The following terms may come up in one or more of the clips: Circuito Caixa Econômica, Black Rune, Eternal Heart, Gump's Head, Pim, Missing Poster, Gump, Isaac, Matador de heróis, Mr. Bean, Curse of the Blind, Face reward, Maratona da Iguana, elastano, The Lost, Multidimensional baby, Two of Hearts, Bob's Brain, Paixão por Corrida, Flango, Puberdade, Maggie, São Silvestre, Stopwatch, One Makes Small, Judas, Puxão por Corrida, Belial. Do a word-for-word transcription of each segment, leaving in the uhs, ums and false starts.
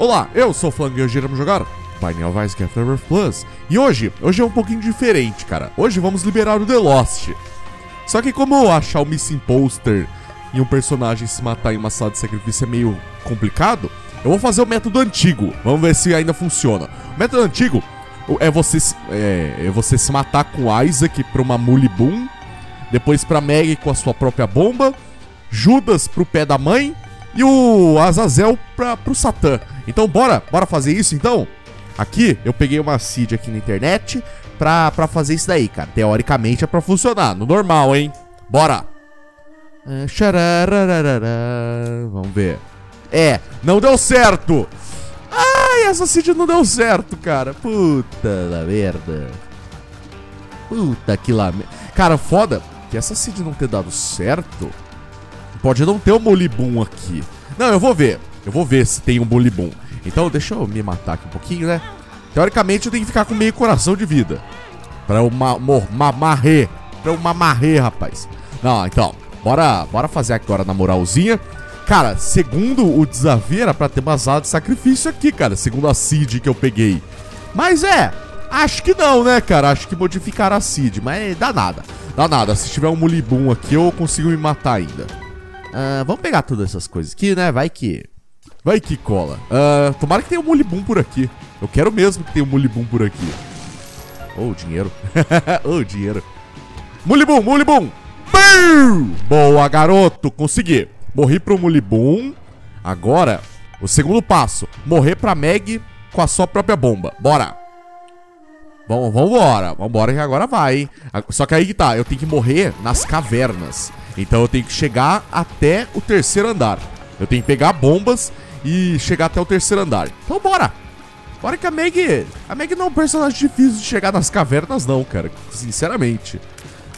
Olá, eu sou o Flango e hoje iremos jogar The Binding of Isaac Afterbirth Plus. E hoje, hoje é um pouquinho diferente, cara. Hoje vamos liberar o The Lost. Só que como eu achar o Missing Poster e um personagem se matar em uma sala de sacrifício é meio complicado, eu vou fazer o método antigo. Vamos ver se ainda funciona. O método antigo é você, é, é você se matar com Isaac pra uma Mulliboom, depois pra Maggie com a sua própria bomba, Judas pro pé da mãe e o Azazel pra, pro Satã. Então bora, bora fazer isso então? Aqui, eu peguei uma seed aqui na internet pra, pra fazer isso daí, cara. Teoricamente é pra funcionar, no normal, hein? Bora! Vamos ver. É, não deu certo! Ai, essa seed não deu certo, cara. Puta da merda. Puta que lá... Cara, foda que essa seed não ter dado certo. Pode não ter um Mulliboom aqui. Não, eu vou ver. Eu vou ver se tem um Mulliboom. Então deixa eu me matar aqui um pouquinho, né? Teoricamente eu tenho que ficar com meio coração de vida. Pra eu mamarrer. Pra eu mamarrer, rapaz. Não, então. Bora, bora fazer agora na moralzinha. Cara, segundo o desafio era pra ter uma sala de sacrifício aqui, cara. Segundo a seed que eu peguei. Mas é... Acho que não, né, cara? Acho que modificaram a seed. Mas dá nada. Dá nada. Se tiver um Mulliboom aqui eu consigo me matar ainda. Uh, vamos pegar todas essas coisas aqui, né? Vai que... Vai que cola. Uh, tomara que tenha um Mulliboom por aqui. Eu quero mesmo que tenha um Mulliboom por aqui. Oh, dinheiro. Oh, dinheiro. Mulliboom, Mulliboom. Boa, garoto. Consegui. Morri pro Mulliboom. Agora, o segundo passo. Morrer pra Maggie com a sua própria bomba. Bora. Vamos, vambora. Vambora que agora vai, hein? Só que aí que tá. Eu tenho que morrer nas cavernas. Então eu tenho que chegar até o terceiro andar. Eu tenho que pegar bombas e chegar até o terceiro andar. Então bora! Bora que a Maggie... A Maggie não é um personagem difícil de chegar nas cavernas não, cara. Sinceramente.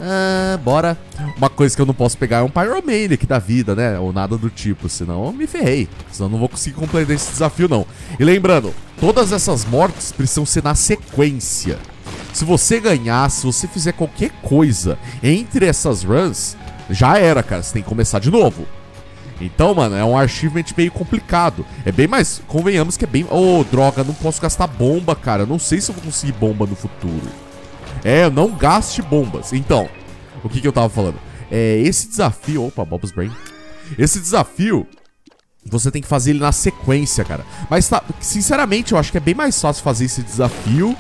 Ah, bora. Uma coisa que eu não posso pegar é um Pyromaníaco da vida, né? Ou nada do tipo. Senão eu me ferrei. Senão eu não vou conseguir completar esse desafio não. E lembrando, todas essas mortes precisam ser na sequência. Se você ganhar, se você fizer qualquer coisa entre essas runs... Já era, cara. Você tem que começar de novo. Então, mano, é um achievement meio complicado. É bem mais... Convenhamos que é bem... Oh, droga, não posso gastar bomba, cara. Eu não sei se eu vou conseguir bomba no futuro. É, não gaste bombas. Então, o que que eu tava falando? É, esse desafio... Opa, Bob's Brain. Esse desafio... Você tem que fazer ele na sequência, cara. Mas, tá, sinceramente, eu acho que é bem mais fácil fazer esse desafio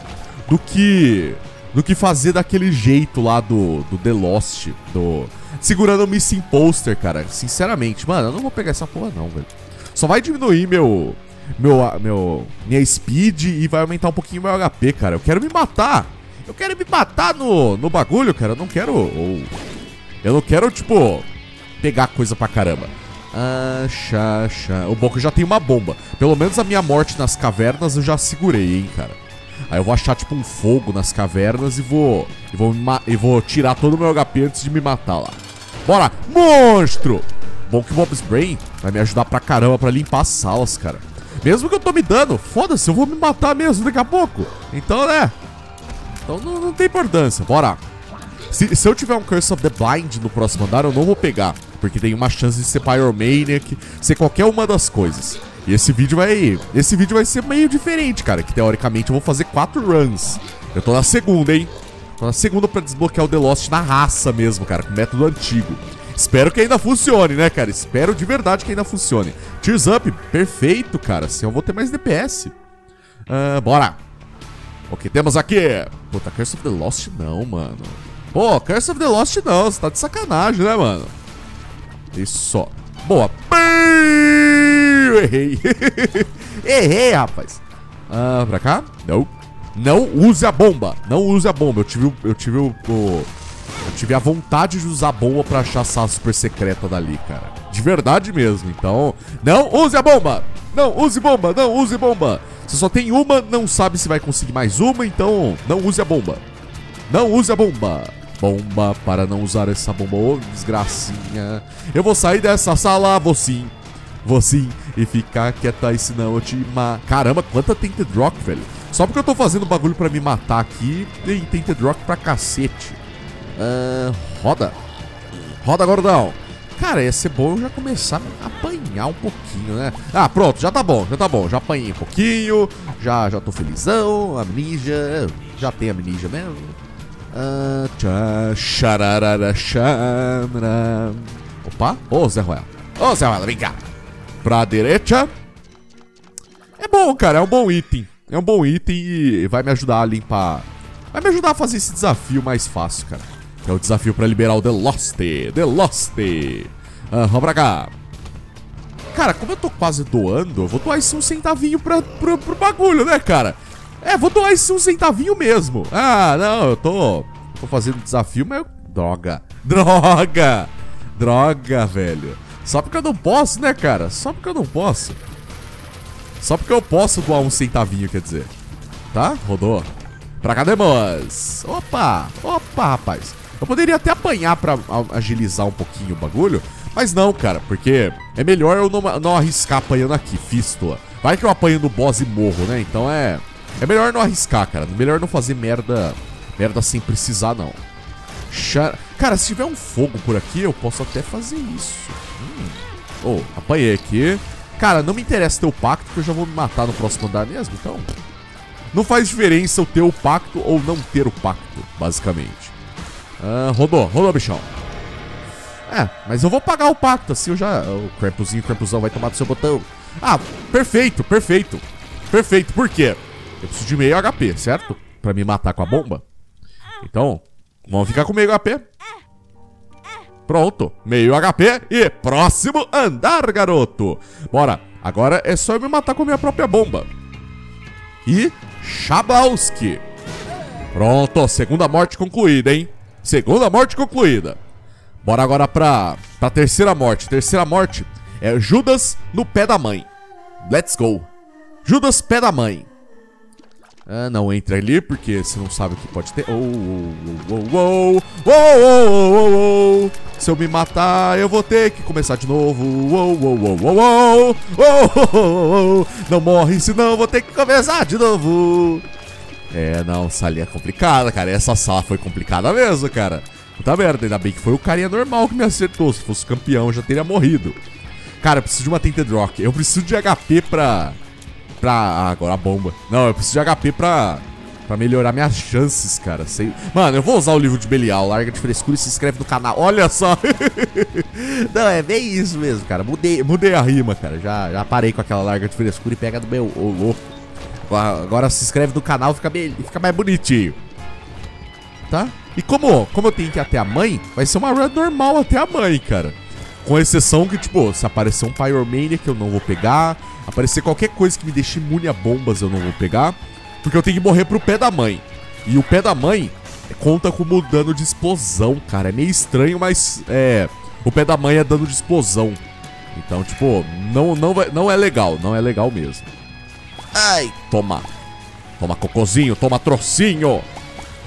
do que... Do que fazer daquele jeito lá do, do The Lost, do... Segurando o Missing Poster, cara. Sinceramente, mano, eu não vou pegar essa porra não, velho. Só vai diminuir meu... Meu... meu minha speed e vai aumentar um pouquinho meu H P, cara. Eu quero me matar. Eu quero me matar no, no bagulho, cara. Eu não quero... Ou, eu não quero, tipo... Pegar coisa pra caramba. Ah, xa, xa. O bom que eu já tenho uma bomba. Pelo menos a minha morte nas cavernas eu já segurei, hein, cara. Aí eu vou achar, tipo, um fogo nas cavernas e vou... E vou, e vou tirar todo o meu H P antes de me matar lá. Bora! Monstro! Bom que o Bob's Brain vai me ajudar pra caramba pra limpar as salas, cara. Mesmo que eu tô me dando, foda-se, eu vou me matar mesmo daqui a pouco. Então, né? Então não, não tem importância. Bora! Se, se eu tiver um Curse of the Blind no próximo andar, eu não vou pegar. Porque tem uma chance de ser Pyromaniac, ser qualquer uma das coisas. E esse vídeo vai... Esse vídeo vai ser meio diferente, cara. Que teoricamente eu vou fazer quatro runs. Eu tô na segunda, hein? Tô na segunda pra desbloquear o The Lost na raça mesmo, cara. Com o método antigo. Espero que ainda funcione, né, cara? Espero de verdade que ainda funcione. Tears up. Perfeito, cara. Assim eu vou ter mais D P S. Uh, bora. O que temos aqui? Puta, Curse of the Lost não, mano. Pô, Curse of the Lost não. Você tá de sacanagem, né, mano? Isso só. Boa. Eu errei. Errei, rapaz. Ah, pra cá? Não. Não use a bomba. Não use a bomba. Eu tive, eu tive o, o... Eu tive a vontade de usar a bomba pra achar a sala super secreta dali, cara. De verdade mesmo, então... Não use a bomba! Não use bomba! Não use bomba! Você só tem uma, não sabe se vai conseguir mais uma, então... Não use a bomba. Não use a bomba. Bomba para não usar essa bomba. Ô, desgracinha. Eu vou sair dessa sala, vou sim. Vou sim, e ficar quieta aí, senão eu te mato. Caramba, quanta Tainted Rock, velho. Só porque eu tô fazendo bagulho pra me matar aqui. Tem Tainted Rock pra cacete. uh, Roda. Roda, gordão. Cara, ia ser bom eu já começar a apanhar um pouquinho, né? Ah, pronto, já tá bom, já tá bom. Já apanhei um pouquinho, já, já tô felizão. Amnígia, já tem amnígia mesmo. Ah, tchá, xararara, xararara. Opa, ô Zé Roela. Ô Zé Roela, vem cá. Pra direita. É bom, cara, é um bom item. É um bom item e vai me ajudar a limpar. Vai me ajudar a fazer esse desafio mais fácil, cara. Que é o desafio pra liberar o The Lost. The Lost. Ah, vamos pra cá. Cara, como eu tô quase doando, eu vou doar esse um centavinho pra, pra, pro bagulho, né, cara? É, vou doar esse um centavinho mesmo. Ah, não, eu tô... Tô fazendo desafio, mas eu... Droga. Droga. Droga, velho. Só porque eu não posso, né, cara? Só porque eu não posso. Só porque eu posso doar um centavinho, quer dizer. Tá? Rodou. Pra cá, demos. Opa. Opa, rapaz. Eu poderia até apanhar pra agilizar um pouquinho o bagulho. Mas não, cara. Porque é melhor eu não, não arriscar apanhando aqui. Fístula. Vai que eu apanho no boss e morro, né? Então é... É melhor não arriscar, cara. Melhor não fazer merda... Merda sem precisar, não. Char... Cara, se tiver um fogo por aqui, eu posso até fazer isso. Hum. Oh, apanhei aqui. Cara, não me interessa ter o pacto, porque eu já vou me matar no próximo andar mesmo, então... Não faz diferença eu ter o pacto ou não ter o pacto, basicamente. Ah, rodou, rodou, bichão. É, mas eu vou pagar o pacto, assim eu já... O Crampuzinho, o Crampuzão vai tomar do seu botão. Ah, perfeito, perfeito. Perfeito, por quê? Eu preciso de meio H P, certo? Pra me matar com a bomba. Então, vamos ficar com meio H P. Pronto, meio H P e próximo andar, garoto. Bora, agora é só eu me matar com a minha própria bomba. E Chabowski. Pronto, segunda morte concluída, hein? Segunda morte concluída. Bora agora pra, pra terceira morte. Terceira morte é Judas no pé da mãe. Let's go. Judas pé da mãe. Ah, não entra ali, porque você não sabe o que pode ter. Oh, oh, oh, oh, oh, oh, oh, oh. Se eu me matar, eu vou ter que começar de novo. Oh, oh, oh, oh, oh, oh, oh, oh. Não morre, senão eu vou ter que começar de novo. É, não, essa ali é complicada, cara. Essa sala foi complicada mesmo, cara. Puta merda, ainda bem que foi o carinha normal que me acertou. Se fosse campeão, eu já teria morrido. Cara, eu preciso de uma Tainted Rock. Eu preciso de H P pra... Pra... Ah, agora a bomba. Não, eu preciso de H P pra... Pra melhorar minhas chances, cara. Sei... Mano, eu vou usar o livro de Belial. Larga de frescura e se inscreve no canal. Olha só. Não, é bem isso mesmo, cara. Mudei, mudei a rima, cara. Já, já parei com aquela larga de frescura e pega do meu... Ô, louco. Agora, agora se inscreve no canal, fica, bem... fica mais bonitinho. Tá? E como, como eu tenho que ir até a mãe, vai ser uma run normal até a mãe, cara. Com exceção que, tipo, se aparecer um Pyromania que eu não vou pegar... Aparecer qualquer coisa que me deixe imune a bombas eu não vou pegar. Porque eu tenho que morrer pro pé da mãe. E o pé da mãe conta como dano de explosão, cara. É meio estranho, mas é... O pé da mãe é dano de explosão. Então, tipo, não, não, vai, não é legal. Não é legal mesmo. Ai, toma. Toma cocôzinho, toma trocinho.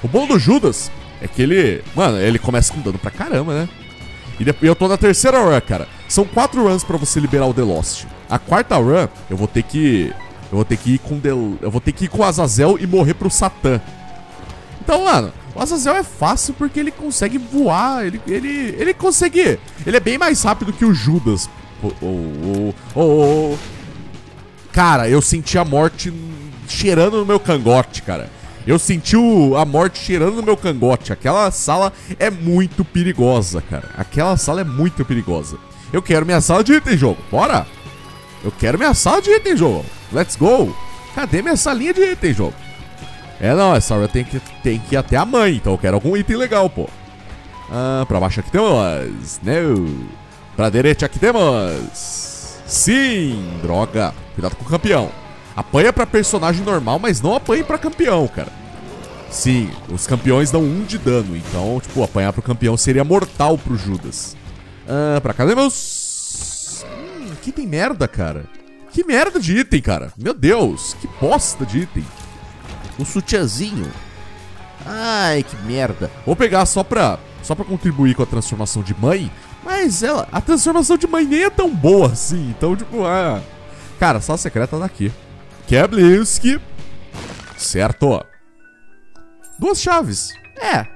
O bom do Judas é que ele... Mano, ele começa com dano pra caramba, né? E depois, eu tô na terceira run, cara. São quatro runs pra você liberar o The Lost. A quarta run, eu vou ter que... Eu vou ter que ir com Del... Eu vou ter que ir com o Azazel e morrer pro Satã. Então, mano, o Azazel é fácil porque ele consegue voar. Ele... Ele, ele consegue... Ele é bem mais rápido que o Judas. Oh, oh, oh, oh. Cara, eu senti a morte cheirando no meu cangote, cara. Eu senti o... a morte cheirando no meu cangote. Aquela sala é muito perigosa, cara. Aquela sala é muito perigosa. Eu quero minha sala de item, jogo. Bora! Eu quero minha sala de item, jogo. Let's go. Cadê minha salinha de item, jogo? É, não. Essa hora eu tenho que, tenho que ir até a mãe. Então eu quero algum item legal, pô. Ah, pra baixo aqui temos. Não. Pra direita aqui temos. Sim. Droga. Cuidado com o campeão. Apanha pra personagem normal, mas não apanha pra campeão, cara. Sim. Os campeões dão um de dano. Então, tipo, apanhar pro campeão seria mortal pro Judas. Ah, pra cá temos... Que item merda, cara. Que merda de item, cara. Meu Deus, que bosta de item. Um sutiãzinho. Ai, que merda. Vou pegar só pra, só pra contribuir com a transformação de mãe. Mas ela, a transformação de mãe nem é tão boa assim. Então, tipo, ah... Cara, sala secreta tá aqui. Keblisk. Certo. Duas chaves. É.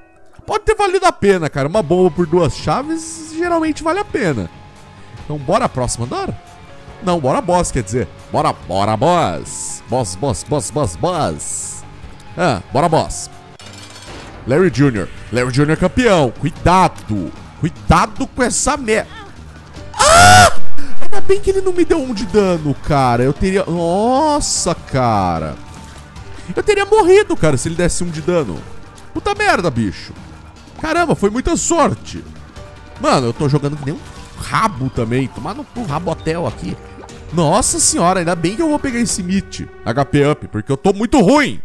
pode ter valido a pena, cara. Uma bomba por duas chaves geralmente vale a pena. Então bora a próxima andar? Não, bora boss, quer dizer. Bora, bora boss. Boss, boss, boss, boss, boss. Ah, bora boss. Larry Júnior Larry Júnior campeão. Cuidado. Cuidado com essa merda. Ah! Ainda bem que ele não me deu um de dano, cara. Eu teria... Nossa, cara. Eu teria morrido, cara, se ele desse um de dano. Puta merda, bicho. Caramba, foi muita sorte. Mano, eu tô jogando que nem um rabo também. Tomar no cu, rabo hotel aqui. Nossa senhora, ainda bem que eu vou pegar esse Meat H P up, porque eu tô muito ruim.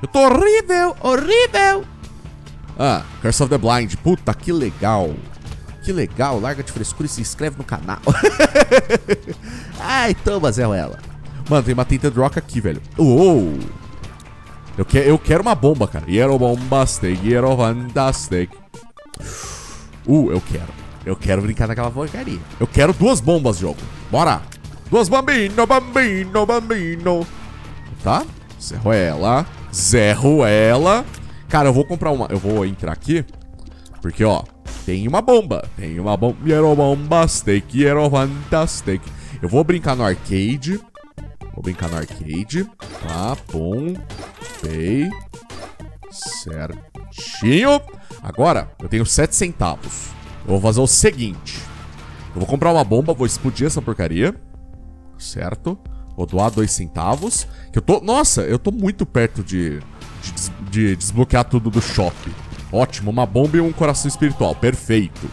Eu tô horrível, horrível. Ah, Curse of the Blind. Puta, que legal. Que legal, larga de frescura e se inscreve no canal. Ai, toma, Zé Roela. Mano, tem uma Tainted Rock aqui, velho. Uou. Eu, que, eu quero uma bomba, cara. Hero bombastic, hero fantastic. Uh, eu quero. Eu quero brincar naquela porcaria. Eu quero duas bombas, jogo. Bora. Duas bambino, bambino, bambino. Tá? Zé Roela. Zé Roela. Cara, eu vou comprar uma. Eu vou entrar aqui. Porque, ó. Tem uma bomba, tem uma bomba. Hero bombastic, hero fantastic. Eu vou brincar no arcade. Vou brincar no arcade. Tá, bom. Pei. Certinho. Agora, eu tenho sete centavos. Eu vou fazer o seguinte. Eu vou comprar uma bomba, vou explodir essa porcaria. Certo. Vou doar dois centavos. Que eu tô... Nossa, eu tô muito perto de, de, des... de desbloquear tudo do shopping. Ótimo, uma bomba e um coração espiritual. Perfeito.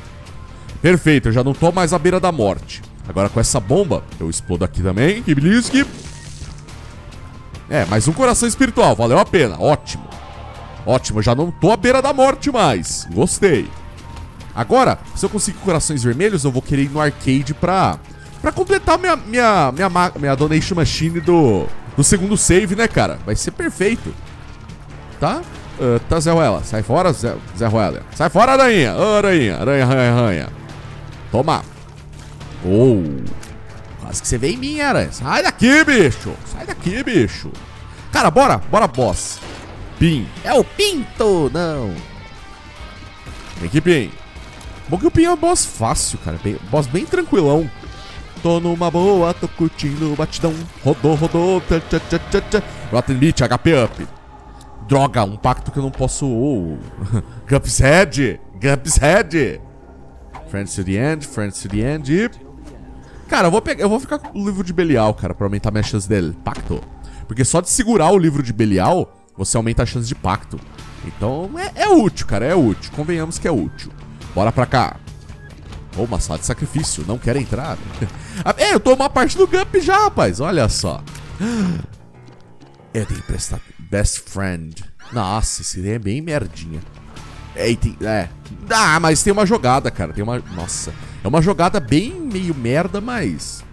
Perfeito, eu já não tô mais à beira da morte. Agora com essa bomba, eu explodo aqui também. Keblisk. É, mais um coração espiritual. Valeu a pena, ótimo. Ótimo, eu já não tô à beira da morte mais. Gostei. Agora, se eu conseguir corações vermelhos, eu vou querer ir no arcade pra... Pra completar minha, minha, minha, minha donation machine do, do segundo save, né, cara? Vai ser perfeito. Tá? Uh, tá, Zé Roela. Sai fora, Zé, Zé Roela. Sai fora, aranha. Oh, aranha. Aranha, aranha, aranha. Toma. Oh. Quase que você veio em mim, aranha. Sai daqui, bicho. Sai daqui, bicho. Cara, bora. Bora, boss. Pim. É o Pinto. Não. Vem aqui, Pim. Bom que o Pim é um boss fácil, cara. Bem, boss bem tranquilão. Tô numa boa, tô curtindo o batidão. Rodou, rodou. Tcha, tcha, tcha, tcha, tcha. Rotten Meat, H P up. Droga, um pacto que eu não posso... Oh. Gump's Head! Gump's Head! Friends to the end, friends to the end e... Cara, eu vou, pegar, eu vou ficar com o livro de Belial, cara, pra aumentar minha chance dele. Pacto. Porque só de segurar o livro de Belial, você aumenta a chance de pacto. Então, é, é útil, cara, é útil. Convenhamos que é útil. Bora pra cá. Ô, oh, uma sala de sacrifício. Não quero entrar. É, eu tô uma parte do Gump já, rapaz. Olha só. Eu tenho que prestar... Best friend. Nossa, esse daí é bem merdinha. É, tem, é. Ah, mas tem uma jogada, cara. Tem uma... Nossa. É uma jogada bem meio merda, mas...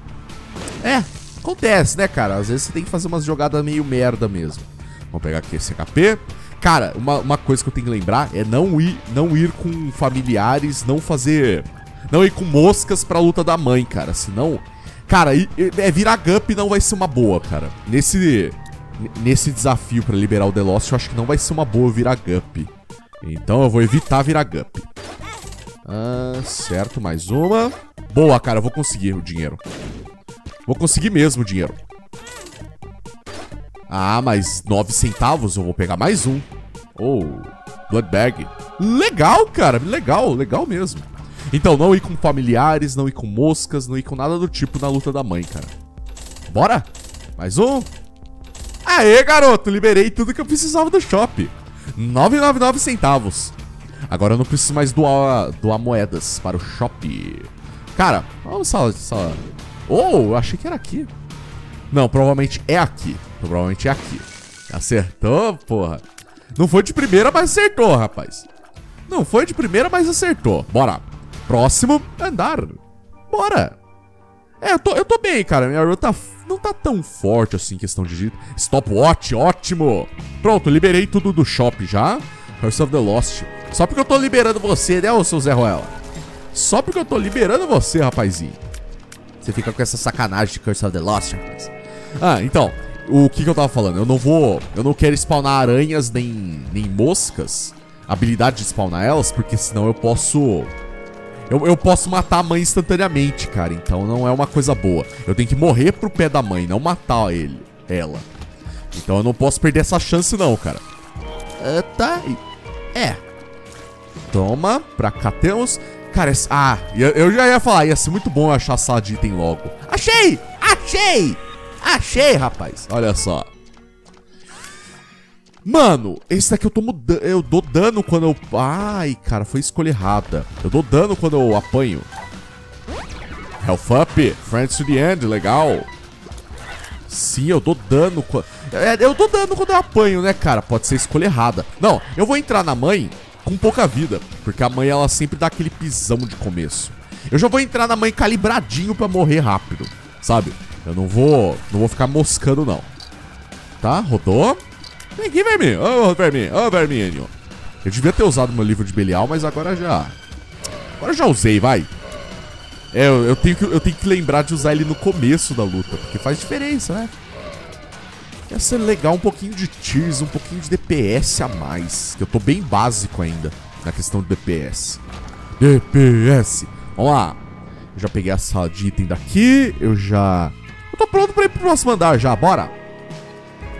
É, acontece, né, cara? Às vezes você tem que fazer umas jogadas meio merda mesmo. Vamos pegar aqui esse H P. Cara, uma, uma coisa que eu tenho que lembrar é não ir, não ir com familiares, não fazer... Não ir com moscas pra luta da mãe, cara. Senão... Cara, ir, é, virar Gump não vai ser uma boa, cara. Nesse... Nesse desafio pra liberar o The Lost, eu acho que não vai ser uma boa virar Guppy. Então eu vou evitar virar Guppy. Ah, certo, mais uma. Boa, cara, eu vou conseguir o dinheiro. Vou conseguir mesmo o dinheiro. Ah, mais nove centavos, eu vou pegar mais um. Oh, Blood Bag. Legal, cara, legal, legal mesmo. Então, não ir com familiares, não ir com moscas, não ir com nada do tipo na luta da mãe, cara. Bora? Mais um. Aê, garoto, liberei tudo que eu precisava do shopping. Nove vírgula noventa e nove centavos. Agora eu não preciso mais doar, doar moedas para o shopping. Cara, vamos só, só... Oh, eu achei que era aqui. Não, provavelmente é aqui. Provavelmente é aqui. Acertou, porra. Não foi de primeira, mas acertou, rapaz. Não foi de primeira, mas acertou. Bora. Próximo andar. Bora. É, eu tô, eu tô bem, cara. Minha rota tá... Não tá tão forte assim, questão de jeito. Stopwatch, ótimo. Pronto, liberei tudo do shopping já. Curse of the Lost. Só porque eu tô liberando você, né, ô seu Zé Roela? Só porque eu tô liberando você, rapazinho. Você fica com essa sacanagem de Curse of the Lost, rapaz. Ah, então, o que que eu tava falando? Eu não vou... Eu não quero spawnar aranhas nem, nem moscas. habilidade de spawnar elas, porque senão eu posso... Eu, eu posso matar a mãe instantaneamente, cara. Então não é uma coisa boa. Eu tenho que morrer pro pé da mãe, não matar ele, ela. Então eu não posso perder essa chance não, cara. É, tá. É. Toma, pra cá temos. Cara, essa... ah, eu já ia falar, ia ser muito bom eu achar a sala de item logo. Achei! Achei! Achei, rapaz. Olha só. Mano, esse daqui eu tomo dano, eu dou dano quando eu... Ai, cara, foi escolha errada. Eu dou dano quando eu apanho. Health up, friends to the end, legal. Sim, eu dou dano quando... Eu dou dano quando eu apanho, né, cara? Pode ser escolha errada. Não, eu vou entrar na mãe com pouca vida, porque a mãe, ela sempre dá aquele pisão de começo. Eu já vou entrar na mãe calibradinho pra morrer rápido, sabe? Eu não vou, não vou ficar moscando, não. Tá, rodou. Vem aqui, verminho. Ô, oh, verminho. Ô, oh, verminho. Eu devia ter usado meu livro de Belial, mas agora já... Agora eu já usei, vai. É, eu, eu, tenho que, eu tenho que lembrar de usar ele no começo da luta, porque faz diferença, né? Quer ser legal, um pouquinho de tirs, um pouquinho de D P S a mais. Que eu tô bem básico ainda na questão do D P S. D P S. Vamos lá. Eu já peguei a sala de item daqui. Eu já... Eu tô pronto pra ir pro próximo andar já, bora.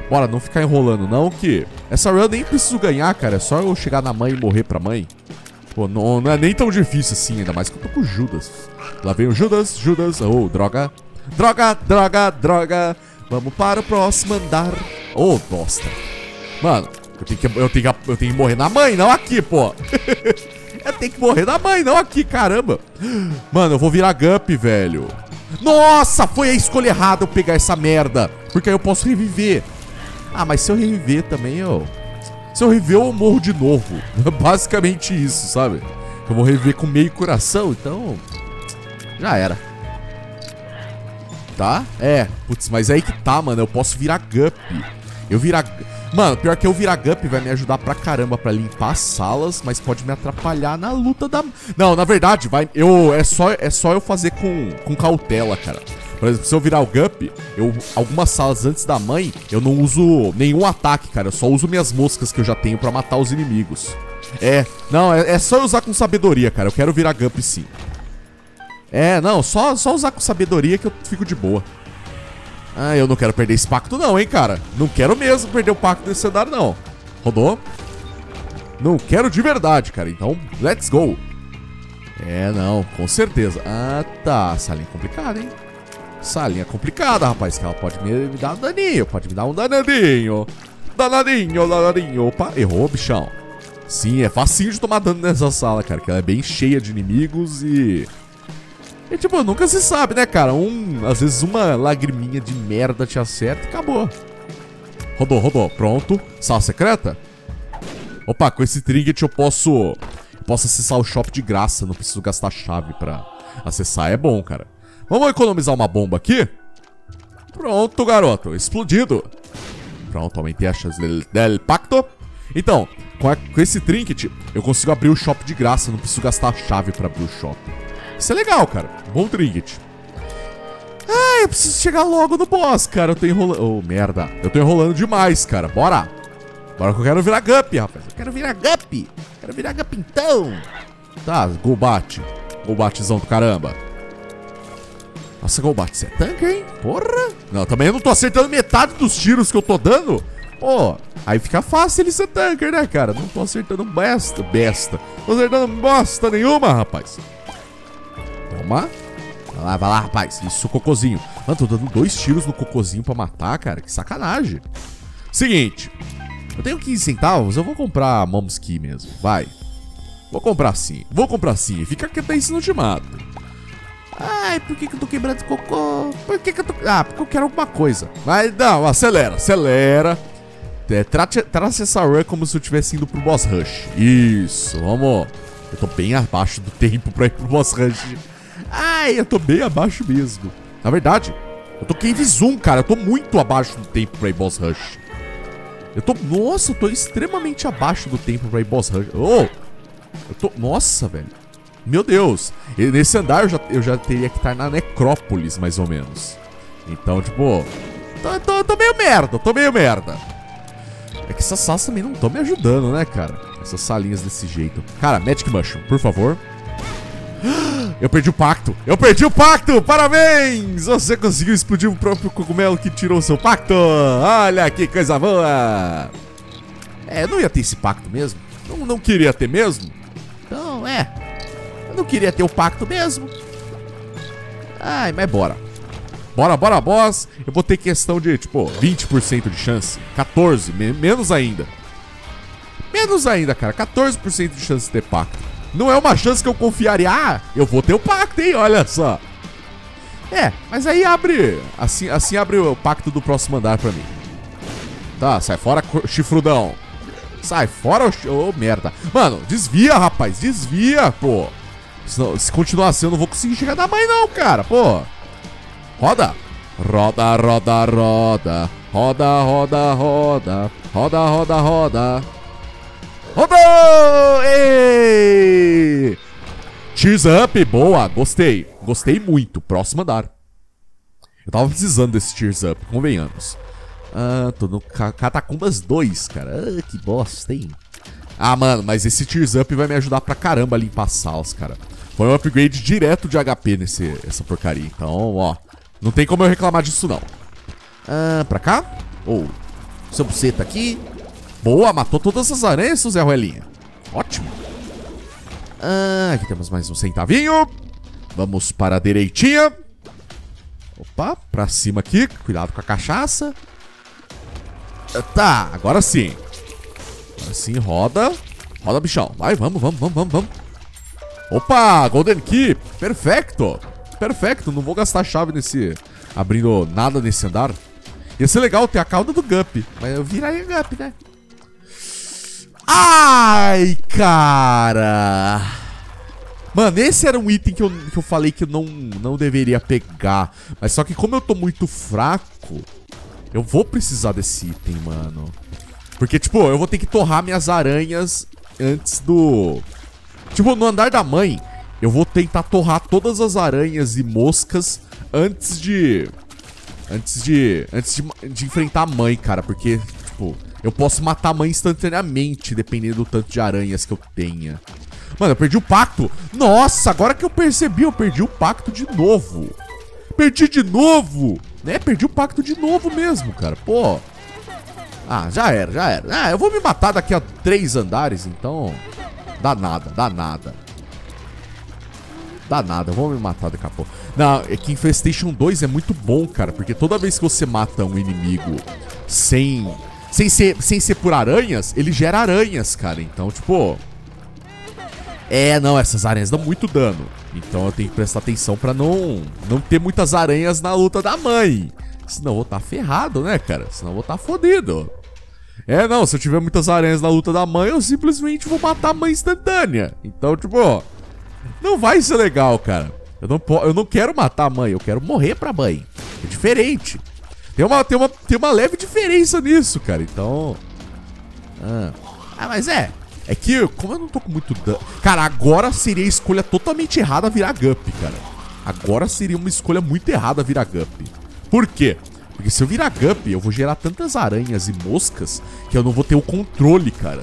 Bora, não ficar enrolando não, que essa run eu nem preciso ganhar, cara. É só eu chegar na mãe e morrer pra mãe. Pô, não, não é nem tão difícil assim, ainda mais que eu tô com o Judas. Lá vem o Judas, Judas. Oh, droga. Droga, droga, droga. Vamos para o próximo andar. Oh, bosta. Mano, eu tenho que, eu tenho que, eu tenho que morrer na mãe, não aqui, pô. Eu tenho que morrer na mãe, não aqui, caramba. Mano, eu vou virar Gump, velho. Nossa, foi a escolha errada eu pegar essa merda, porque aí eu posso reviver. Ah, mas se eu reviver também, eu... Se eu reviver, eu morro de novo. Basicamente isso, sabe? Eu vou reviver com meio coração, então... Já era. Tá? É. Putz, mas aí que tá, mano. Eu posso virar Guppy. Eu virar... Mano, pior que eu virar Guppy vai me ajudar pra caramba pra limpar as salas, mas pode me atrapalhar na luta da... Não, na verdade, vai... Eu... É só, é só eu fazer com, com cautela, cara. Por exemplo, se eu virar o Gump, eu, algumas salas antes da mãe, eu não uso nenhum ataque, cara. Eu só uso minhas moscas que eu já tenho pra matar os inimigos. É, não, é, é só eu usar com sabedoria, cara. Eu quero virar Gump sim. É, não, só, só usar com sabedoria que eu fico de boa. Ah, eu não quero perder esse pacto não, hein, cara. Não quero mesmo perder o pacto nesse cenário, não. Rodou? Não quero de verdade, cara. Então, let's go. É, não, com certeza. Ah, tá. Salinha complicada, hein. Salinha complicada, rapaz, que ela pode me, me dar um daninho, pode me dar um danadinho. Danadinho, danadinho. Opa, errou, bichão. Sim, é facinho de tomar dano nessa sala, cara, que ela é bem cheia de inimigos e... E, tipo, nunca se sabe, né, cara? Um, às vezes uma lagriminha de merda te acerta e acabou. Rodou, rodou, pronto. Sala secreta? Opa, com esse trinket eu posso... Eu posso acessar o shop de graça, não preciso gastar chave pra acessar, é bom, cara. Vamos economizar uma bomba aqui? Pronto, garoto. Explodido. Pronto, aumentei a chance del, del pacto. Então, com, a, com esse trinket, eu consigo abrir o shop de graça. Não preciso gastar a chave pra abrir o shop. Isso é legal, cara. Bom trinket. Ah, eu preciso chegar logo no boss, cara. Eu tô enrolando... Oh, merda. Eu tô enrolando demais, cara. Bora. Bora que eu quero virar Guppy, rapaz. Eu quero virar Guppy. Quero virar Guppy, então. Tá, golbate. Golbatezão do caramba. Nossa, Golbat, você é tanque, hein? Porra! Não, também eu não tô acertando metade dos tiros que eu tô dando. Pô, aí fica fácil ele ser tanque, né, cara? Não tô acertando besta, besta. Tô acertando bosta nenhuma, rapaz. Toma. Vai lá, vai lá, rapaz. Isso, cocôzinho. Mano, tô dando dois tiros no cocôzinho pra matar, cara. Que sacanagem. Seguinte. Eu tenho quinze centavos, eu vou comprar Momski mesmo. Vai. Vou comprar sim. Vou comprar sim. Fica quieto aí, senão eu te mato. Ai, por que que eu tô quebrando esse cocô? Por que que eu tô... Ah, porque eu quero alguma coisa. Mas não, acelera, acelera. É, trate, trate essa run como se eu tivesse indo pro boss rush. Isso, vamos. Eu tô bem abaixo do tempo pra ir pro boss rush. Ai, eu tô bem abaixo mesmo. Na verdade, eu tô Cave Zoom, cara. Eu tô muito abaixo do tempo pra ir boss rush. Eu tô... Nossa, eu tô extremamente abaixo do tempo pra ir boss rush. Oh, eu tô... Nossa, velho. Meu Deus, nesse andar eu já, eu já teria que estar na necrópolis, mais ou menos. Então, tipo, tô, tô, tô meio merda, tô meio merda. É que essas salas também não estão me ajudando, né, cara? essas salinhas desse jeito. Cara, Magic Mushroom, por favor. Eu perdi o pacto! Eu perdi o pacto! Parabéns! Você conseguiu explodir o próprio cogumelo que tirou o seu pacto! Olha que coisa boa! É, eu não ia ter esse pacto mesmo. Não, não queria ter mesmo. Então, é. Eu não queria ter o pacto mesmo. Ai, mas bora. Bora, bora, boss. Eu vou ter questão de, tipo, vinte por cento de chance. quatorze por cento, men menos ainda. Menos ainda, cara. quatorze por cento de chance de ter pacto. Não é uma chance que eu confiaria. Ah, eu vou ter o pacto, hein? Olha só. É, mas aí abre... Assim, assim abre o pacto do próximo andar pra mim. Tá, sai fora, chifrudão. Sai fora, ô oh, merda. Mano, desvia, rapaz. Desvia, pô. Senão, se continuar assim, eu não vou conseguir chegar na mãe, não, cara. Pô. Roda. Roda, roda, roda. Roda, roda, roda. Roda, roda, roda. Rodou! Ei! Cheers up, boa, gostei. Gostei muito, próximo andar. Eu tava precisando desse cheers up, convenhamos. Ah, tô no Catacumbas dois, cara. Ah, que bosta, hein? Ah, mano, mas esse Tears Up vai me ajudar pra caramba a limpar as salas, cara. Foi um upgrade direto de H P nesse, essa porcaria. Então, ó, não tem como eu reclamar disso, não. Ah, pra cá? Ou, oh, seu buceta aqui. Boa, matou todas as aranhas, Zé Roelinha. Ótimo. Ah, aqui temos mais um centavinho. Vamos para a direitinha. Opa, pra cima aqui. Cuidado com a cachaça. Tá, agora sim. Agora sim, roda. Roda, bichão. Vai, vamos, vamos, vamos, vamos, vamos. Opa, Golden Key. Perfeito. Perfeito. Não vou gastar chave nesse... Abrindo nada nesse andar. Ia ser legal ter a cauda do Gump. Mas eu viraria Gump, né? Ai, cara. Mano, esse era um item que eu, que eu falei que eu não, não deveria pegar. Mas só que como eu tô muito fraco... Eu vou precisar desse item, mano. Porque, tipo, eu vou ter que torrar minhas aranhas antes do... Tipo, no andar da mãe, eu vou tentar torrar todas as aranhas e moscas antes de... Antes de... Antes de, de enfrentar a mãe, cara. Porque, tipo, eu posso matar a mãe instantaneamente, dependendo do tanto de aranhas que eu tenha. Mano, eu perdi o pacto. Nossa, agora que eu percebi, eu perdi o pacto de novo. Perdi de novo! Né? Perdi o pacto de novo mesmo, cara. Pô. Ah, já era, já era. Ah, eu vou me matar daqui a três andares, então... Dá nada, dá nada. Dá nada, eu vou me matar daqui a pouco. Não, é que Infestation dois é muito bom, cara. Porque toda vez que você mata um inimigo sem... Sem ser, sem ser por aranhas, ele gera aranhas, cara. Então, tipo... É, não, essas aranhas dão muito dano. Então eu tenho que prestar atenção pra não, não ter muitas aranhas na luta da mãe. Senão eu vou estar ferrado, né, cara? Senão eu vou estar fodido. É, não, se eu tiver muitas aranhas na luta da mãe, eu simplesmente vou matar a mãe instantânea. Então, tipo, não vai ser legal, cara. Eu não, eu não quero matar a mãe, eu quero morrer pra mãe. É diferente. Tem uma, tem uma, tem uma leve diferença nisso, cara. Então... Ah, ah mas é... É que, como eu não tô com muito dano... Cara, agora seria a escolha totalmente errada virar Guppy, cara. Agora seria uma escolha muito errada virar Guppy. Por quê? Porque se eu virar Guppy, eu vou gerar tantas aranhas e moscas que eu não vou ter o controle, cara.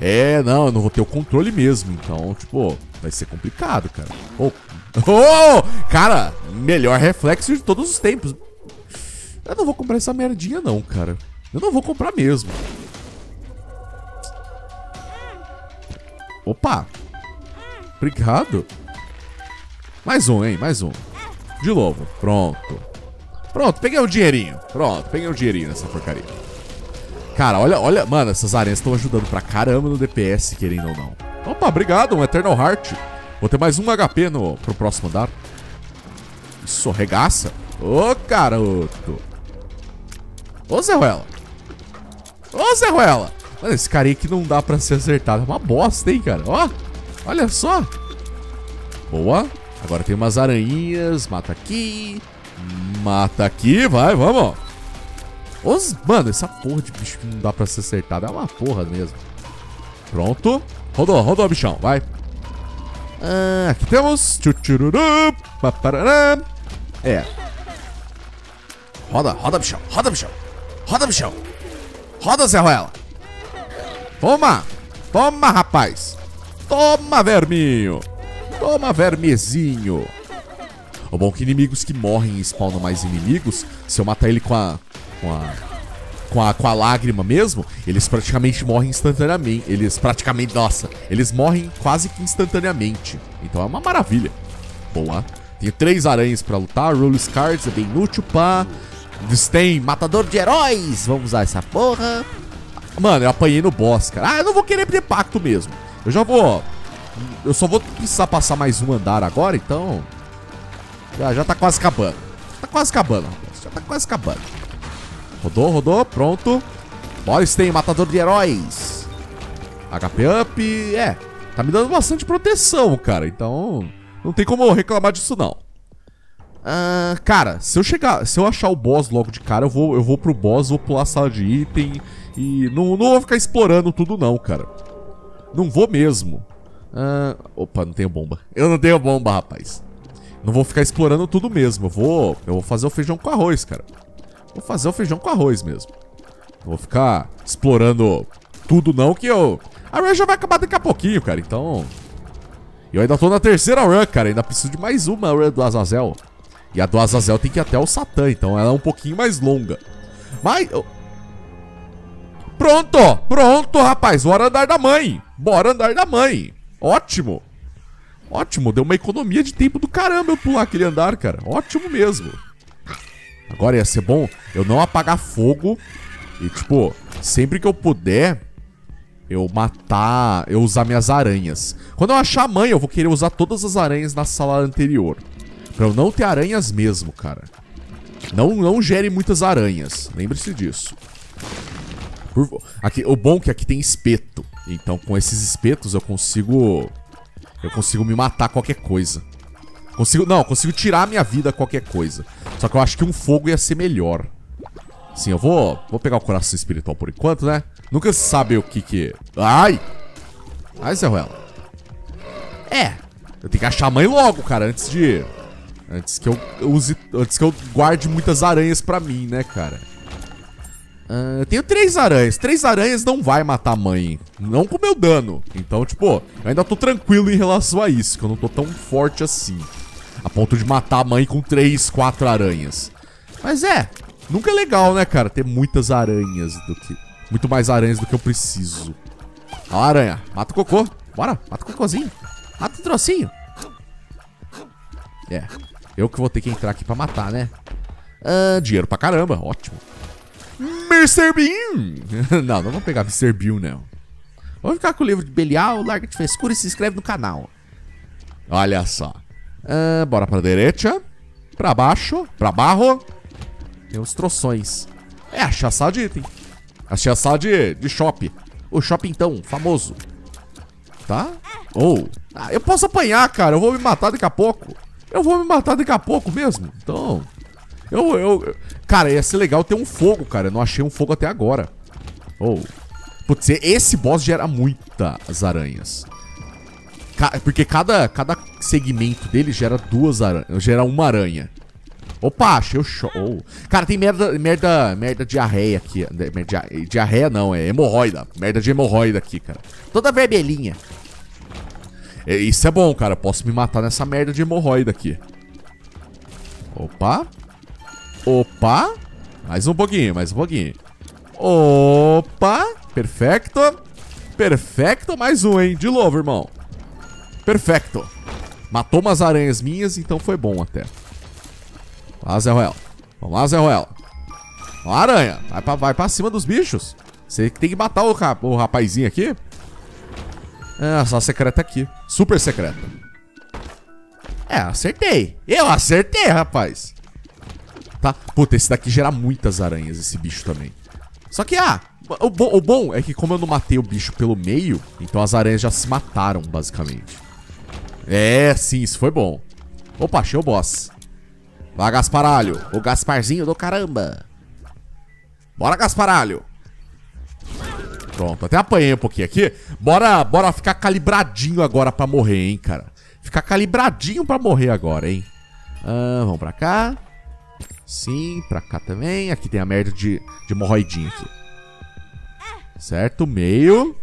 É, não, eu não vou ter o controle mesmo. Então, tipo, vai ser complicado, cara. Oh, oh! Cara, melhor reflexo de todos os tempos. Eu não vou comprar essa merdinha não, cara. Eu não vou comprar mesmo. Opa! Obrigado! Mais um, hein? Mais um. De novo. Pronto. Pronto, peguei um dinheirinho. Pronto, peguei um dinheirinho nessa porcaria. Cara, olha, olha. Mano, essas aranhas estão ajudando pra caramba no D P S, querendo ou não. Opa, obrigado, um Eternal Heart. Vou ter mais um H P no, pro próximo andar. Isso, regaça. Ô, garoto. Ô, Zé Roela. Ô, Zé Roela. Mano, esse cara aí que não dá pra ser acertado. É uma bosta, hein, cara? Ó, olha só. Boa. Agora tem umas aranhinhas. Mata aqui. Mata aqui. Vai, vamos. Os... Mano, essa porra de bicho que não dá pra ser acertado é uma porra mesmo. Pronto. Rodou, rodou, bichão. Vai. Ah, aqui temos. É. Roda, roda, bichão. Roda, bichão. Roda, bichão. Roda, Zé Roela. Toma! Toma, rapaz. Toma, verminho. Toma, vermezinho. O bom que inimigos que morrem e spawnam mais inimigos, se eu matar ele com a... Com a... Com a, com a lágrima mesmo, eles praticamente morrem instantaneamente. Eles praticamente... Nossa, eles morrem quase que instantaneamente. Então é uma maravilha. Boa. Tenho três aranhas pra lutar. Roll Cards é bem útil pra... Tem Matador de Heróis. Vamos usar essa porra. Mano, eu apanhei no boss, cara. Ah, eu não vou querer ter pacto mesmo. Eu já vou... Eu só vou precisar passar mais um andar agora, então... Já, já tá quase acabando. Tá quase acabando, rapaz. Já tá quase acabando. Rodou, rodou, pronto. Nós tem Matador de Heróis. H P up. É, tá me dando bastante proteção, cara. Então, não tem como eu reclamar disso, não. Ah, cara, se eu chegar, se eu achar o boss logo de cara, eu vou, eu vou pro boss, vou pular a sala de item. E não, não vou ficar explorando tudo, não, cara. Não vou mesmo. Ah, opa, não tenho bomba. Eu não tenho bomba, rapaz. Não vou ficar explorando tudo mesmo. Eu vou, eu vou fazer o feijão com arroz, cara. Vou fazer o feijão com arroz mesmo. Não vou ficar explorando tudo não, que eu... A run já vai acabar daqui a pouquinho, cara, então... Eu ainda tô na terceira run, cara. Ainda preciso de mais uma run do Azazel. E a do Azazel tem que ir até o Satã, então ela é um pouquinho mais longa. Mas... Pronto! Pronto, rapaz! Bora andar da mãe! Bora andar da mãe! Ótimo! Ótimo, deu uma economia de tempo do caramba eu pular aquele andar, cara. Ótimo mesmo. Agora ia ser bom eu não apagar fogo e, tipo, sempre que eu puder, eu matar, eu usar minhas aranhas. Quando eu achar a mãe, eu vou querer usar todas as aranhas na sala anterior. Pra eu não ter aranhas mesmo, cara. Não, não gere muitas aranhas. Lembre-se disso. Por... Aqui, o bom é que aqui tem espeto. Então, com esses espetos, eu consigo... Eu consigo me matar qualquer coisa. Consigo, não, consigo tirar a minha vida qualquer coisa. Só que eu acho que um fogo ia ser melhor. Sim, eu vou... Vou pegar o coração espiritual por enquanto, né? Nunca se sabe o que que... Ai! Ai, Zé Roela. É. Eu tenho que achar a mãe logo, cara, antes de... Antes que eu use... Antes que eu guarde muitas aranhas pra mim, né, cara? Ah, eu tenho três aranhas. Três aranhas não vai matar a mãe. Não com meu dano. Então, tipo, eu ainda tô tranquilo em relação a isso. Que eu não tô tão forte assim. A ponto de matar a mãe com três, quatro aranhas. Mas é, nunca é legal, né, cara? Ter muitas aranhas do que... Muito mais aranhas do que eu preciso. Olha a aranha. Mata o cocô. Bora, mata o cocôzinho. Mata o trocinho. É, eu que vou ter que entrar aqui pra matar, né? Ah, dinheiro pra caramba, ótimo. mister Bean! Não, não vou pegar mister Bean, não. Vamos ficar com o livro de Belial, larga de frescura e se inscreve no canal. Olha só. Uh, bora pra direita. Pra baixo. Pra barro. Tem uns troções. É, achei a sala de item. Achei a sala de, de shopping. O shopping, então, famoso. Tá? Ou. Oh. Ah, eu posso apanhar, cara. Eu vou me matar daqui a pouco. Eu vou me matar daqui a pouco mesmo. Então. Eu. eu, eu... Cara, ia ser legal ter um fogo, cara. Eu não achei um fogo até agora. Ou. Oh. Putz, esse boss gera muitas aranhas. Porque cada, cada segmento dele gera duas aranhas. Gera uma aranha. Opa, achei o show. Oh. Cara, tem merda, merda, merda diarreia aqui. Merda, diarreia não, é hemorroida. Merda de hemorroida aqui, cara. Toda vermelhinha. É, isso é bom, cara. Eu posso me matar nessa merda de hemorroida aqui. Opa. Opa. Mais um pouquinho, mais um pouquinho. Opa. Perfeito. Perfeito. Mais um, hein. De novo, irmão. Perfeito. Matou umas aranhas minhas, então foi bom até. Vamos lá, Zé Roela. Vamos lá, Zé Roela. Vamos lá, aranha. Vai pra, vai pra cima dos bichos. Você tem que matar o, rap, o rapazinho aqui. Ah, só secreta aqui. Super secreta. É, acertei. Eu acertei, rapaz. Tá? Puta, esse daqui gera muitas aranhas, esse bicho também. Só que, ah... O bom, o bom é que como eu não matei o bicho pelo meio, então as aranhas já se mataram, basicamente. É, sim, isso foi bom. Opa, achei o boss. Vai, Gasparalho. O Gasparzinho do caramba. Bora, Gasparalho. Pronto, até apanhei um pouquinho aqui. Bora, bora ficar calibradinho agora pra morrer, hein, cara. Ficar calibradinho pra morrer agora, hein. Ah, vamos pra cá. Sim, pra cá também. Aqui tem a merda de, de morroidinho aqui. Certo, meio.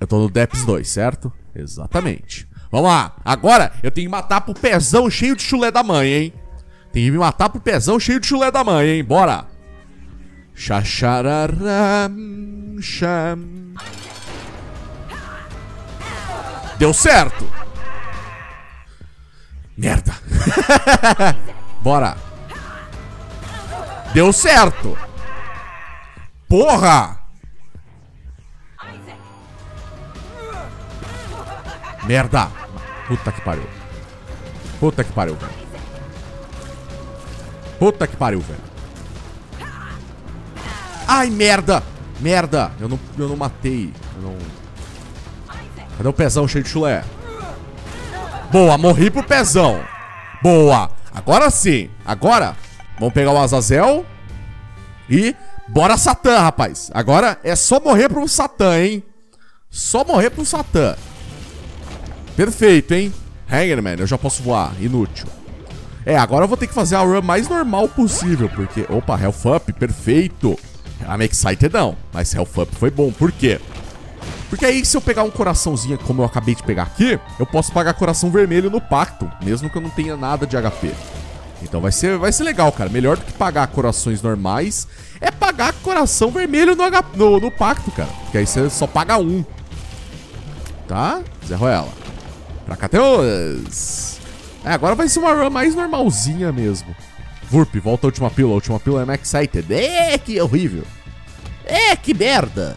Eu tô no Deps dois, certo? Exatamente. Vamos lá. Agora eu tenho que matar pro pezão cheio de chulé da mãe, hein? Tenho que me matar pro pezão cheio de chulé da mãe, hein? Bora. Xaxararam, xam. Deu certo. Merda. Bora. Deu certo. Porra. Merda! Puta que pariu. Puta que pariu, velho. Puta que pariu, velho. Ai, merda! Merda! Eu não, eu não matei. Eu não... Cadê o pezão cheio de chulé? Boa, morri pro pezão. Boa. Agora sim. Agora, vamos pegar o Azazel. E bora Satã, rapaz. Agora é só morrer pro Satã, hein? Só morrer pro Satã. Perfeito, hein? Hangman, eu já posso voar. Inútil. É, agora eu vou ter que fazer a run mais normal possível, porque... Opa, Health Up, perfeito. I'm excited não, mas Health Up foi bom. Por quê? Porque aí se eu pegar um coraçãozinho, como eu acabei de pegar aqui, eu posso pagar coração vermelho no pacto, mesmo que eu não tenha nada de H P. Então vai ser, vai ser legal, cara. Melhor do que pagar corações normais é pagar coração vermelho no, no, no pacto, cara. Porque aí você só paga um. Tá? Zé Roela. Pra cá, Teus! É, agora vai ser uma run mais normalzinha mesmo. Vurp, volta a última pílula. A última pílula é Max Excited. É, que horrível. É, que merda.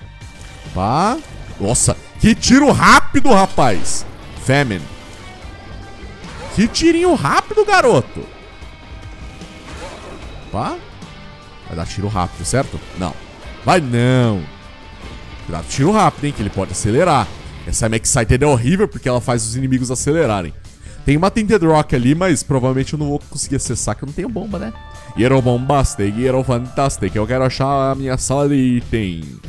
Pá. Nossa, que tiro rápido, rapaz. Famine. Que tirinho rápido, garoto. Pá. Vai dar tiro rápido, certo? Não. Vai não. Dá tiro rápido, hein, que ele pode acelerar. Essa Max Excited é horrível porque ela faz os inimigos acelerarem. Tem uma Tinted Rock ali, mas provavelmente eu não vou conseguir acessar, que eu não tenho bomba, né? Hero Bombastic, Hero Fantastic. Eu quero achar a minha sala de item.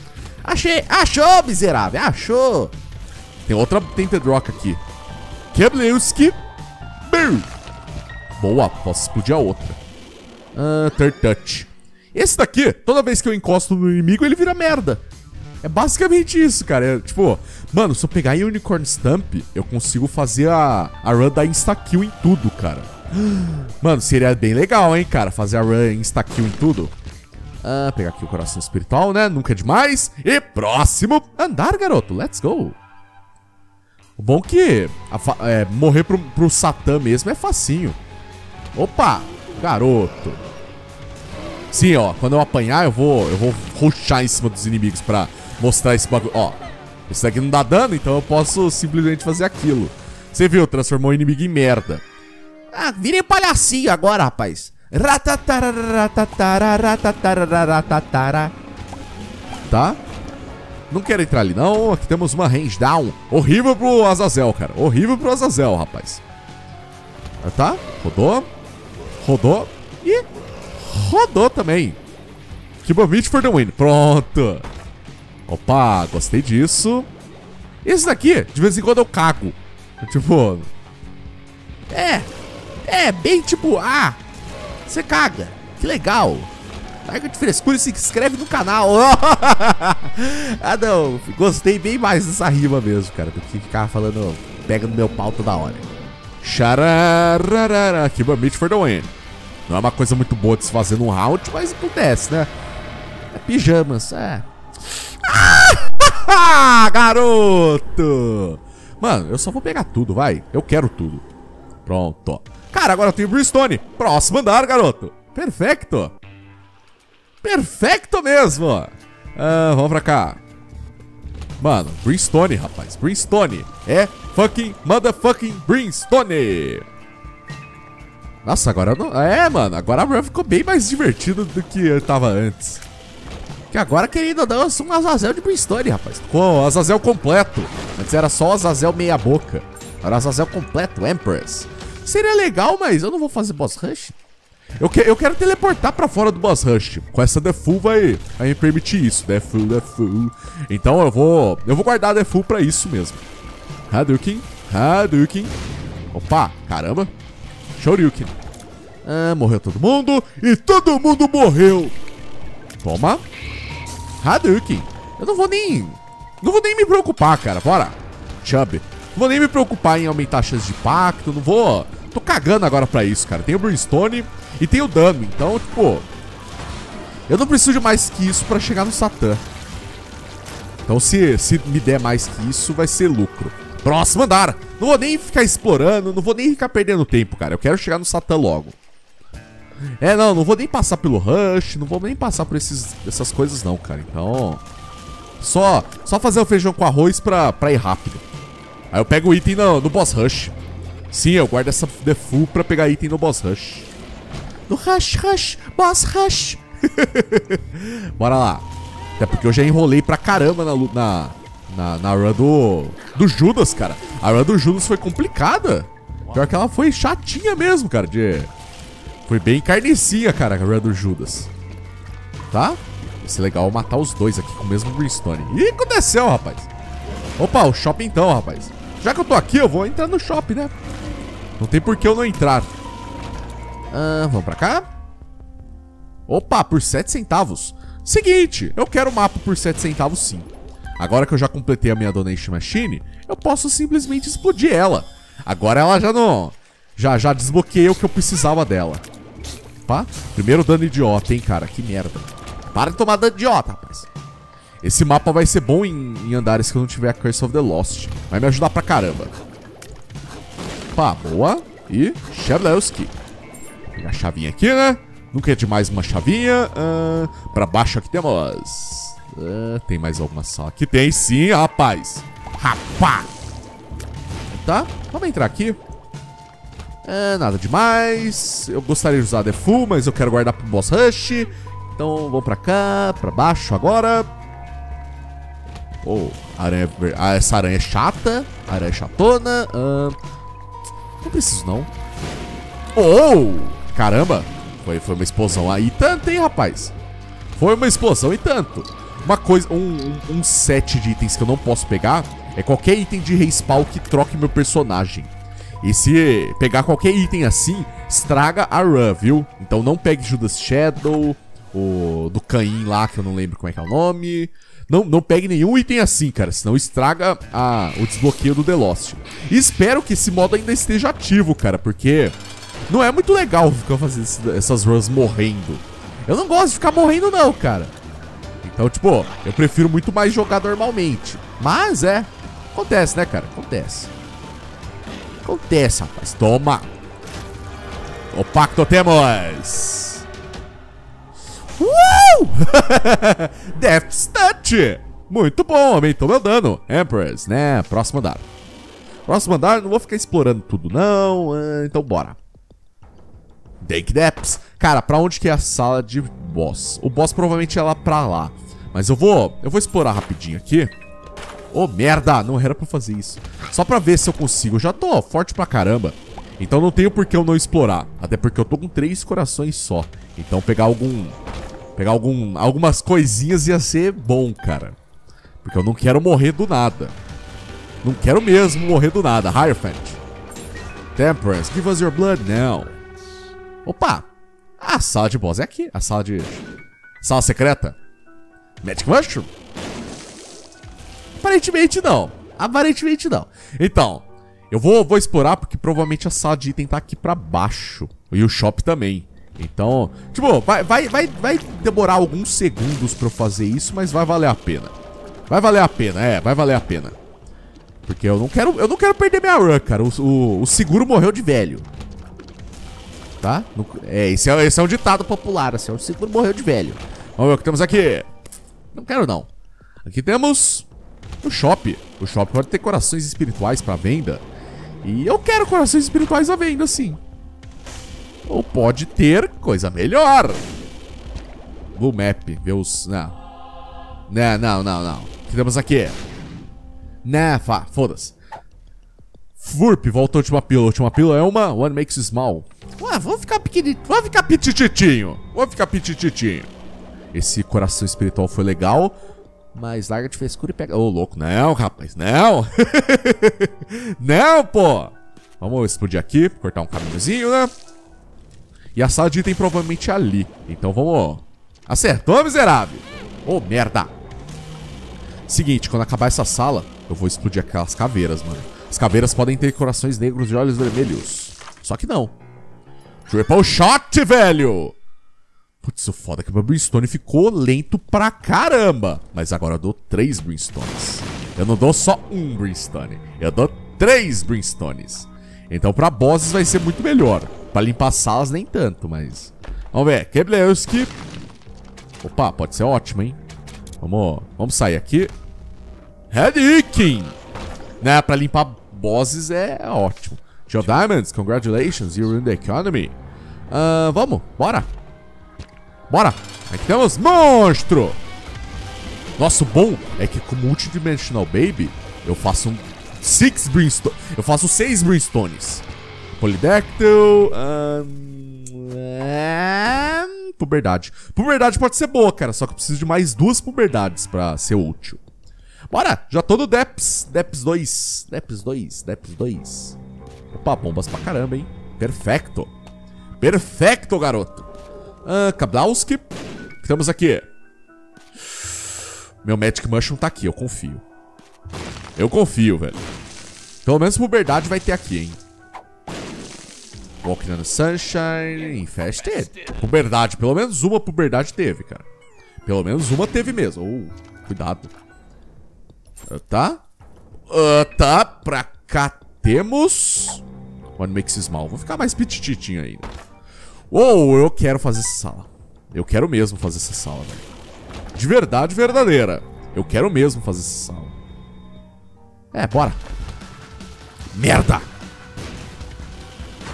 Achei! Achou, miserável! Achou! Tem outra Tinted Rock aqui. Keblisk. Boa, posso explodir a outra. Ah, Third Touch. Esse daqui, toda vez que eu encosto no inimigo, ele vira merda. É basicamente isso, cara. É, tipo, mano, se eu pegar em Unicorn Stamp, eu consigo fazer a, a run da insta-kill em tudo, cara. Mano, seria bem legal, hein, cara, fazer a run insta-kill em tudo. Ah, pegar aqui o coração espiritual, né? Nunca é demais. E próximo. Andar, garoto. Let's go. O bom que a, é, morrer pro, pro Satã mesmo é facinho. Opa, garoto. Sim, ó. Quando eu apanhar, eu vou, eu vou rushar em cima dos inimigos pra... mostrar esse bagulho, ó. Esse daqui não dá dano, então eu posso simplesmente fazer aquilo. Você viu, transformou o inimigo em merda. Ah, virei palhacinho agora, rapaz. Tá? Não quero entrar ali, não. Aqui temos uma range down. Horrível pro Azazel, cara. Horrível pro Azazel, rapaz. Tá? Rodou. Rodou. E rodou também. Keep a beat for the win. Pronto. Opa, gostei disso. Esse daqui, de vez em quando eu cago. Tipo... É, é, bem tipo, ah, você caga, que legal. Larga de frescura e se inscreve no canal. Ah não, gostei bem mais dessa rima mesmo, cara, do que ficar falando, pega no meu pau toda hora. Xarararara, keep a beat for the win. Não é uma coisa muito boa de se fazer num round, mas acontece, né? É pijamas, é... Ah, garoto! Mano, eu só vou pegar tudo, vai. Eu quero tudo. Pronto. Cara, agora eu tenho Brimstone. Próximo andar, garoto. Perfeito. Perfeito mesmo. Ah, vamos pra cá. Mano, Brimstone, rapaz. Brimstone. É fucking motherfucking Brimstone. Nossa, agora eu não... É, mano. Agora a run ficou bem mais divertida do que eu tava antes. Que agora, querido, eu sou um Azazel de Brimstone, rapaz. Com Azazel completo. Antes era só Azazel meia boca. Era Azazel completo, Empress. Seria legal, mas eu não vou fazer boss rush. Eu, que, eu quero teleportar pra fora do boss rush. Com essa The Fool vai, vai me permitir isso. The Fool, The Fool. Então eu vou eu vou guardar The Fool pra isso mesmo. Hadouken, Hadouken. Opa, caramba. Shoryuken. Ah, morreu todo mundo. E todo mundo morreu. Toma. Hadouken. Eu não vou nem Não vou nem me preocupar, cara. Bora. Chubb. Não vou nem me preocupar em aumentar a chance de impacto. Não vou... Tô cagando agora pra isso, cara. Tem o Brimstone e tem o dano. Então, tipo... Eu não preciso de mais que isso pra chegar no Satã. Então, se, se me der mais que isso, vai ser lucro. Próximo andar. Não vou nem ficar explorando. Não vou nem ficar perdendo tempo, cara. Eu quero chegar no Satã logo. É, não. Não vou nem passar pelo Rush. Não vou nem passar por esses, essas coisas, não, cara. Então... Só, só fazer o feijão com arroz pra, pra ir rápido. Aí eu pego o item no, no Boss Rush. Sim, eu guardo essa The Fool pra pegar item no Boss Rush. No Rush, Rush, Boss Rush. Bora lá. Até porque eu já enrolei pra caramba na, na, na, na run do, do Judas, cara. A run do Judas foi complicada. Pior que ela foi chatinha mesmo, cara. De... Foi bem encarnecia, cara, a run do Judas. Tá? Vai ser legal matar os dois aqui com o mesmo Brimstone. Ih, aconteceu, rapaz. Opa, o shopping então, rapaz. Já que eu tô aqui, eu vou entrar no shopping, né? Não tem por que eu não entrar. Ah, vamos pra cá. Opa, por sete centavos. Seguinte, eu quero o mapa por sete centavos sim. Agora que eu já completei a minha Donation Machine, eu posso simplesmente explodir ela. Agora ela já não... Já, já desbloqueei o que eu precisava dela. Opa, primeiro dano idiota, hein, cara. Que merda. Para de tomar dano idiota, rapaz. Esse mapa vai ser bom em, em andares que eu não tiver a Curse of the Lost. Vai me ajudar pra caramba. Pá, boa. E Shevlewski. Pegar a chavinha aqui, né? Nunca é demais uma chavinha. Uh, pra baixo aqui temos... Uh, tem mais alguma sala aqui? Tem sim, rapaz. Rapá. Tá, vamos entrar aqui. Uh, nada demais. Eu gostaria de usar a The Fool, mas eu quero guardar pro Boss Rush. Então vamos pra cá, pra baixo agora. Oh, aranha ver... ah, essa aranha é chata. Aranha chatona. Ah, não preciso, não. Oh! Caramba! Foi, foi uma explosão aí tanto, hein, rapaz? Foi uma explosão e tanto. Uma coisa... Um, um, um set de itens que eu não posso pegar é qualquer item de respawn que troque meu personagem. E se pegar qualquer item assim, estraga a run, viu? Então não pegue Judas Shadow, o do Caim lá, que eu não lembro como é que é o nome... Não, não pegue nenhum item assim, cara, senão estraga a, o desbloqueio do The Lost. E espero que esse modo ainda esteja ativo, cara, porque não é muito legal ficar fazendo esse, essas runs morrendo. Eu não gosto de ficar morrendo não, cara. Então, tipo, eu prefiro muito mais jogar normalmente. Mas é, acontece, né, cara? Acontece. Acontece, rapaz. Toma. O pacto temos. Uh! Death Stat! Muito bom, aumentou meu dano. Empress, né? Próximo andar. Próximo andar, não vou ficar explorando tudo, não. Uh, então, bora. Dake Depths. Cara, pra onde que é a sala de boss? O boss provavelmente é lá pra lá. Mas eu vou, eu vou explorar rapidinho aqui. Ô, oh, merda! Não era pra fazer isso. Só pra ver se eu consigo. Eu já tô forte pra caramba. Então, não tenho por que eu não explorar. Até porque eu tô com três corações só. Então, pegar algum... Pegar algum, algumas coisinhas ia ser bom, cara. Porque eu não quero morrer do nada. Não quero mesmo morrer do nada. Hierophant. Temperance, give us your blood now. Opa! A sala de boss é aqui. A sala de... Sala secreta. Magic Mushroom? Aparentemente não. Aparentemente não. Então, eu vou, vou explorar porque provavelmente a sala de item tá aqui pra baixo. E o shop também. Então, tipo, vai, vai, vai, vai demorar alguns segundos pra eu fazer isso, mas vai valer a pena. Vai valer a pena, é, vai valer a pena. Porque eu não quero, eu não quero perder minha run, cara. O, o, o seguro morreu de velho. Tá? É, esse é, esse é um ditado popular, assim, o seguro morreu de velho. Vamos ver o que temos aqui. Não quero, não. Aqui temos o shop. O shop pode ter corações espirituais pra venda. E eu quero corações espirituais à venda, sim. Ou pode ter coisa melhor. Blue Map, ver os... Não. Não, não, não, não. O que temos aqui? Né, foda-se. Furp, volta a última pílula. A última pílula é uma One Makes Small. Ué, vamos ficar pequenininho. Vamos ficar petititinho. Vamos ficar petititinho. Esse coração espiritual foi legal, mas larga de frescura e pega... Ô, oh, louco. Não, rapaz, não. Não, pô. Vamos explodir aqui, cortar um caminhozinho, né? E a sala de item provavelmente é ali. Então vamos... Acertou, miserável! Ô, merda! Seguinte, quando acabar essa sala, eu vou explodir aquelas caveiras, mano. As caveiras podem ter corações negros e olhos vermelhos. Só que não. Triple shot, velho! Putz, o foda é que o meu Brimstone ficou lento pra caramba. Mas agora eu dou três Brimstones. Eu não dou só um Brimstone. Eu dou três Brimstones. Então pra bosses vai ser muito melhor. Pra limpar salas nem tanto, mas... Vamos ver. Keblisk. Opa, pode ser ótimo, hein? Vamos, vamos sair aqui. Hadouken. Né, pra limpar bosses é ótimo. Joe Diamonds, congratulations, you're in the economy. Uh, vamos, bora. Bora! Aqui temos monstro! Nossa, o bom é que com Multidimensional Baby eu faço um six brimstone. Eu faço seis brimstones. Polydactyl. Um, um, puberdade. Puberdade pode ser boa, cara. Só que eu preciso de mais duas puberdades pra ser útil. Bora! Já tô no Deps. Deps dois. Deps dois. Deps dois. Opa, bombas pra caramba, hein? Perfecto! Perfecto, garoto! Ah, Keblisk. Estamos aqui. Meu Magic Mushroom tá aqui, eu confio. Eu confio, velho. Pelo menos puberdade vai ter aqui, hein. Walking on the Sunshine. Infested. Puberdade, pelo menos uma puberdade teve, cara. Pelo menos uma teve mesmo. Oh, cuidado. Uh, tá. Uh, tá. Pra cá temos One Makes Small. Vou ficar mais pititinho ainda. Uou, eu quero fazer essa sala. Eu quero mesmo fazer essa sala, velho. De verdade, verdadeira. Eu quero mesmo fazer essa sala. É, bora. Merda!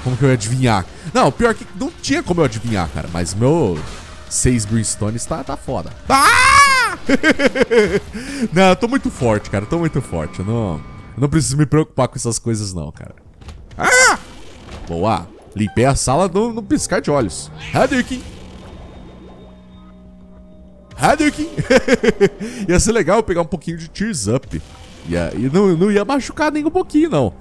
Como que eu ia adivinhar? Não, pior que não tinha como eu adivinhar, cara. Mas meu seis Brimstones tá, tá foda. Ah! Não, eu tô muito forte, cara. Eu tô muito forte. Eu não, eu não preciso me preocupar com essas coisas, não, cara. Ah! Boa! Limpei a sala no, no piscar de olhos. Hadouken. Hadouken. Ia ser legal eu pegar um pouquinho de Tears Up. Ia, e não, não ia machucar nem um pouquinho, não.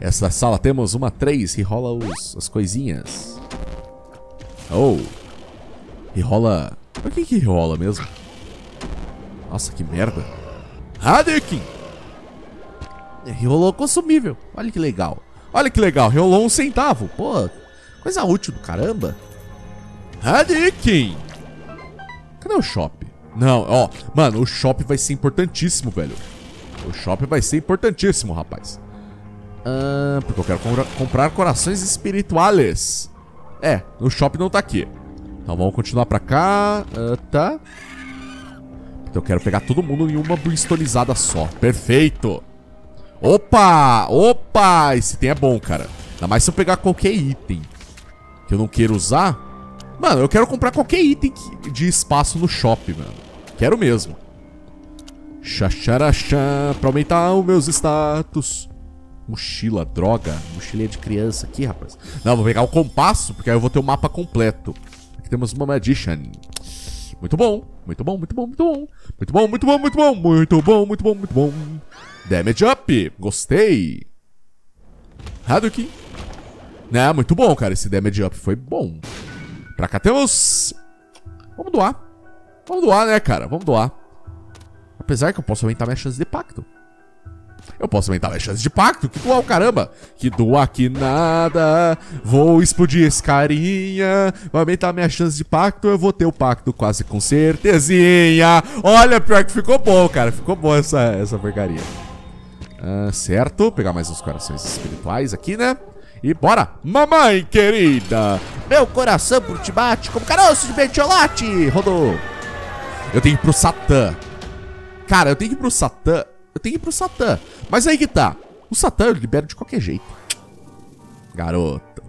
Essa sala temos uma três e rola os, as coisinhas. Oh. E rola... O que que rola mesmo? Nossa, que merda. Hadouken. E rolou consumível. Olha que legal. Olha que legal, rolou um centavo. Pô, coisa útil do caramba. Hadouken! Cadê o shop? Não, ó, mano, o shop vai ser importantíssimo, velho. O shop vai ser importantíssimo, rapaz. Ah, porque eu quero compra comprar corações espirituais. É, o shop não tá aqui. Então vamos continuar pra cá. Ah, tá. Então eu quero pegar todo mundo em uma bristonizada só. Perfeito! Opa! Opa! Esse item é bom, cara. Ainda mais se eu pegar qualquer item que eu não queira usar. Mano, eu quero comprar qualquer item de espaço no shopping, mano. Quero mesmo. Xaxaraxã, pra aumentar os meus status. Mochila, droga. Mochilinha de criança aqui, rapaz. Não, vou pegar o compasso, porque aí eu vou ter o mapa completo. Aqui temos uma Magician. Muito bom, muito bom, muito bom, muito bom. Muito bom, muito bom, muito bom, muito bom, muito bom, muito bom. Damage up, gostei. Hadouken. Né, muito bom, cara, esse damage up foi bom. Pra cá temos... Vamos doar. Vamos doar, né, cara, vamos doar. Apesar que eu posso aumentar minha chance de pacto. Eu posso aumentar minha chance de pacto, que doar o caramba. Que doar que nada. Vou explodir esse carinha. Vai aumentar minha chance de pacto. Eu vou ter o pacto quase com certezinha. Olha, pior que ficou bom, cara. Ficou bom essa, essa porcaria. Ah, certo, pegar mais uns corações espirituais aqui, né? E bora! Mamãe querida! Meu coração por ti bate como caroço de betiolate! Rodou! Eu tenho que ir pro Satã. Cara, eu tenho que ir pro Satã. Eu tenho que ir pro Satã. Mas aí que tá. O Satã eu libero de qualquer jeito. Garoto.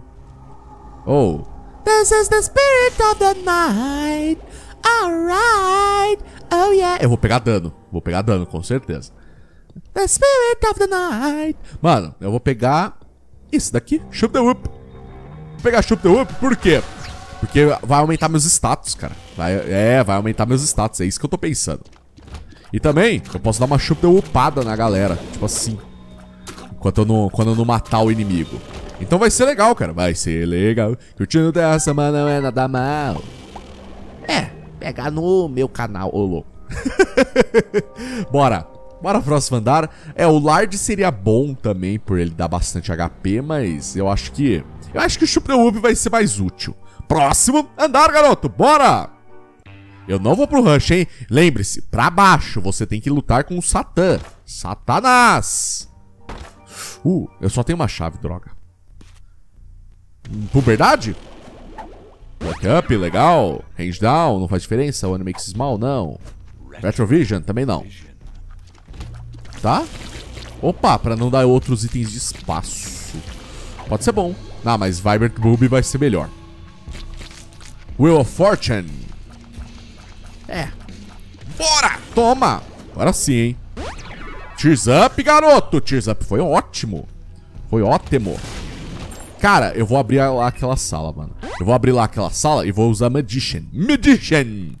Oh. This is the spirit of the night. Alright. Oh yeah. Eu vou pegar dano. Vou pegar dano, com certeza. The spirit of the night. Mano, eu vou pegar isso daqui, Shoot the Whoop. Vou pegar Shoot the Whoop, por quê? Porque vai aumentar meus status, cara. Vai, é, vai aumentar meus status, é isso que eu tô pensando. E também, eu posso dar uma Shoot the Whoopada na galera, tipo assim. Enquanto eu não, quando eu não matar o inimigo. Então vai ser legal, cara, vai ser legal. Curtindo dessa, mano, não é nada mal. É, pegar no meu canal, ô louco. Bora. Bora pro próximo andar. É, o Lard seria bom também, por ele dar bastante H P, mas eu acho que... Eu acho que o Chup-Deup vai ser mais útil. Próximo andar, garoto. Bora! Eu não vou pro Rush, hein? Lembre-se, pra baixo você tem que lutar com o Satã. Satanás! Uh, eu só tenho uma chave, droga. Puberdade? Backup, legal. Range down, não faz diferença. One Makes Small, não. Retrovision, também não. Tá? Opa, pra não dar outros itens de espaço. Pode ser bom. Ah, mas Vibrant Ruby vai ser melhor. Wheel of Fortune. É. Bora! Toma! Agora sim, hein? Tears Up, garoto! Tears Up foi ótimo. Foi ótimo. Cara, eu vou abrir lá aquela sala, mano. Eu vou abrir lá aquela sala e vou usar Magician. Magician!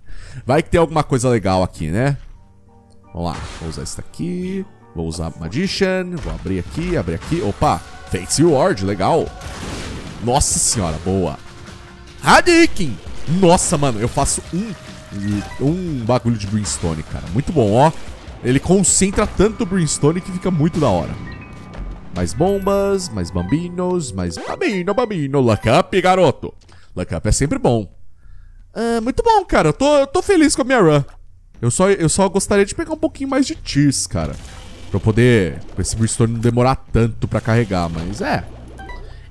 Vai que tem alguma coisa legal aqui, né? Vamos lá. Vou usar isso daqui. Vou usar Magician. Vou abrir aqui, abrir aqui. Opa! Face Reward, legal. Nossa senhora, boa. Hadouken! Nossa, mano, eu faço um, um bagulho de Brimstone, cara. Muito bom, ó. Ele concentra tanto o Brimstone que fica muito da hora. Mais bombas, mais bambinos, mais... Bambino, bambino, luck up, garoto. Luck up é sempre bom. Ah, muito bom, cara. Eu tô, eu tô feliz com a minha run. Eu só, eu só gostaria de pegar um pouquinho mais de tears, cara. Pra eu poder... Pra esse Brimstone não demorar tanto pra carregar, mas é...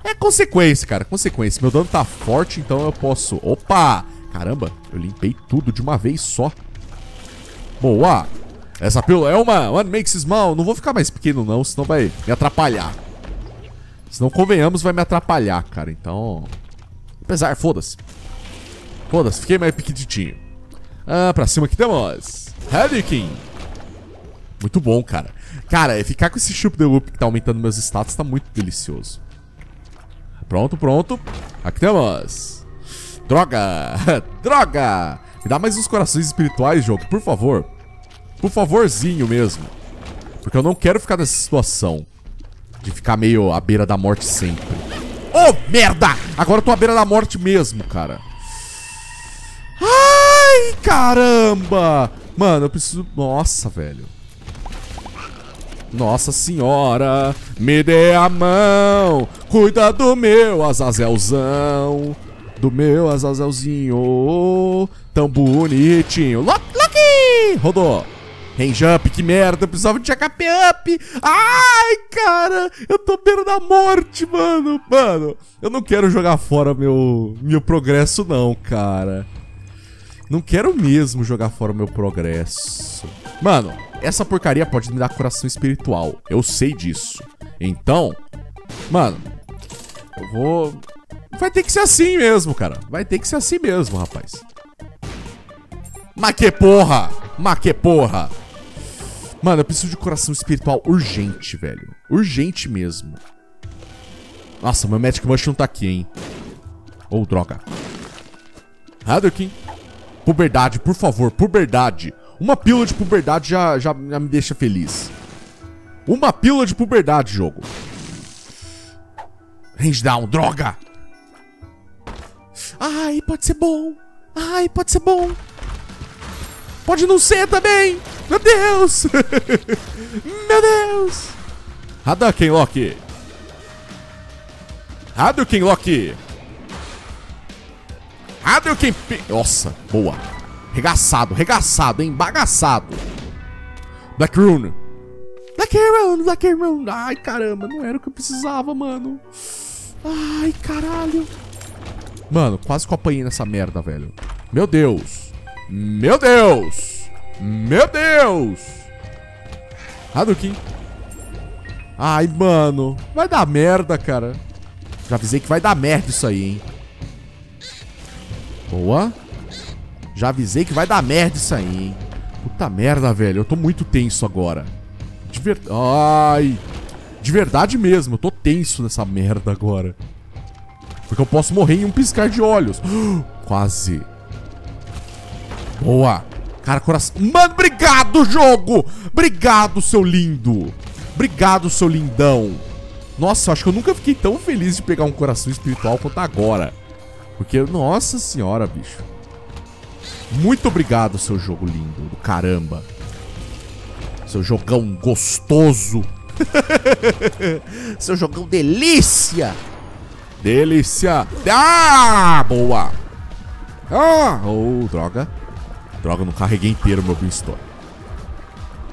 É consequência, cara. Consequência. Meu dano tá forte, então eu posso... Opa! Caramba, eu limpei tudo de uma vez só. Boa! Essa pílula é uma One Makes Small. Não vou ficar mais pequeno não, senão vai me atrapalhar. Se não convenhamos, vai me atrapalhar, cara. Então... Apesar, foda-se. Foda-se, fiquei mais pequenininho. Ah, pra cima que temos Hadouken. Muito bom, cara. Cara, ficar com esse Chup-Deup que tá aumentando meus status tá muito delicioso. Pronto, pronto. Aqui temos. Droga. Droga. Me dá mais uns corações espirituais, jogo, por favor. Por favorzinho mesmo. Porque eu não quero ficar nessa situação de ficar meio à beira da morte sempre. Ô, oh, merda! Agora eu tô à beira da morte mesmo, cara. Ai, caramba! Mano, eu preciso... Nossa, velho. Nossa senhora, me dê a mão. Cuida do meu Azazelzão. Do meu Azazelzinho. Tão bonitinho. Lucky! Rodou. Range up, que merda, eu precisava de H P up. Ai, cara, eu tô beira da morte, mano. Mano, eu não quero jogar fora meu, meu progresso não, cara. Não quero mesmo jogar fora meu progresso. Mano, essa porcaria pode me dar coração espiritual. Eu sei disso. Então, mano, eu vou... Vai ter que ser assim mesmo, cara. Vai ter que ser assim mesmo, rapaz. Mas que porra! Mas que porra! Mano, eu preciso de coração espiritual urgente, velho. Urgente mesmo. Nossa, meu Magic Mushroom tá aqui, hein? Ou, droga. Hadouken. Puberdade, por favor, puberdade. Uma pílula de puberdade já, já, já me deixa feliz. Uma pílula de puberdade, jogo. Range down, droga! Ai, pode ser bom. Ai, pode ser bom. Pode não ser também. Meu Deus. Meu Deus. Hadouken Lock. Hadouken Lock. Hadouken... Nossa, boa. Regaçado, regaçado, hein. Bagaçado. Black Rune. Black Rune, Black Rune. Ai, caramba, não era o que eu precisava, mano. Ai, caralho. Mano, quase que eu apanhei nessa merda, velho. Meu Deus. Meu Deus! Meu Deus! Hadouken. Ai, mano. Vai dar merda, cara. Já avisei que vai dar merda isso aí, hein? Boa. Já avisei que vai dar merda isso aí, hein? Puta merda, velho. Eu tô muito tenso agora. De ver... Ai. De verdade mesmo. Eu tô tenso nessa merda agora. Porque eu posso morrer em um piscar de olhos. Quase. Boa. Cara, coração... Mano, obrigado, jogo! Obrigado, seu lindo. Obrigado, seu lindão. Nossa, eu acho que eu nunca fiquei tão feliz de pegar um coração espiritual quanto agora. Porque, nossa senhora, bicho. Muito obrigado, seu jogo lindo do caramba. Seu jogão gostoso. Seu jogão delícia. Delícia. Ah, boa. Ah, oh, droga. Droga, não carreguei inteiro meu Brimstone.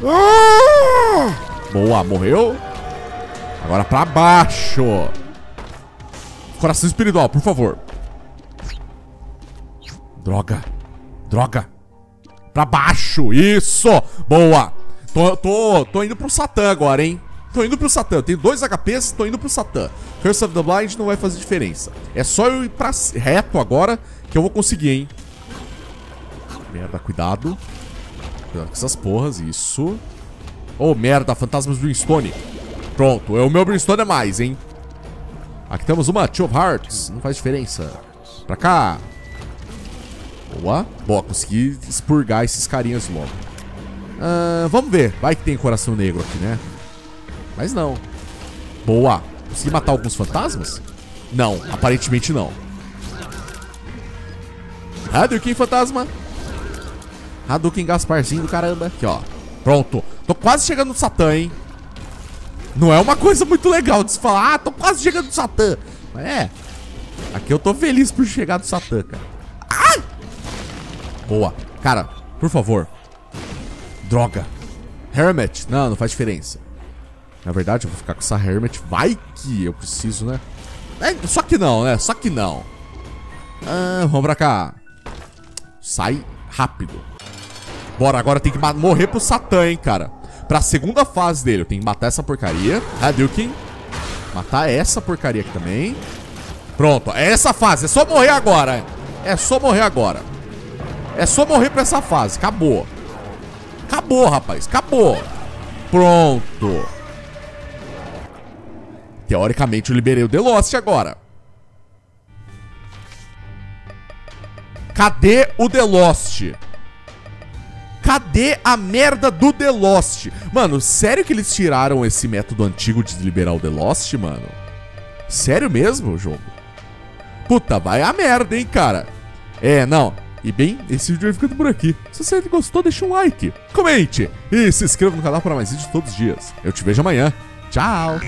Ah, boa, morreu. Agora pra baixo. Coração espiritual, por favor. Droga. Droga. Pra baixo, isso. Boa. Tô, tô, tô indo pro Satã agora, hein. Tô indo pro Satã, eu tenho dois H Pês, tô indo pro Satã. Curse of the Blind não vai fazer diferença. É só eu ir pra reto agora que eu vou conseguir, hein. Merda, cuidado. Cuidado com essas porras, isso. Oh, merda, fantasmas do Brimstone. Pronto, o meu Brimstone é mais, hein. Aqui temos uma Two of Hearts, não faz diferença. Pra cá. Boa, boa, consegui expurgar esses carinhas logo. uh, Vamos ver, vai que tem coração negro aqui, né. Mas não. Boa, consegui matar alguns fantasmas? Não, aparentemente não. Hadouken, fantasma. Hadouken, Gasparzinho do caramba. Aqui, ó, pronto. Tô quase chegando no Satã, hein. Não é uma coisa muito legal de se falar. Ah, tô quase chegando no Satã. Mas é, aqui eu tô feliz por chegar no Satã, cara. Ai! Boa, cara, por favor. Droga. Hermit, não, não faz diferença. Na verdade, eu vou ficar com essa Hermit. Vai que eu preciso, né? É, só que não, né? Só que não. Ah, vamos pra cá. Sai rápido. Bora, agora tem que morrer pro Satã, hein, cara. Pra segunda fase dele, eu tenho que matar essa porcaria. Hadouken. Matar essa porcaria aqui também. Pronto, é essa fase. É só morrer agora. É só morrer agora. É só morrer pra essa fase. Acabou. Acabou, rapaz. Acabou. Pronto. Teoricamente, eu liberei o The Lost agora. Cadê o The Lost? Cadê a merda do The Lost? Mano, sério que eles tiraram esse método antigo de liberar o The Lost, mano? Sério mesmo, jogo? Puta, vai a merda, hein, cara? É, não. E bem, esse vídeo vai ficando por aqui. Se você gostou, deixa um like, comente e se inscreva no canal para mais vídeos todos os dias. Eu te vejo amanhã. Tchau!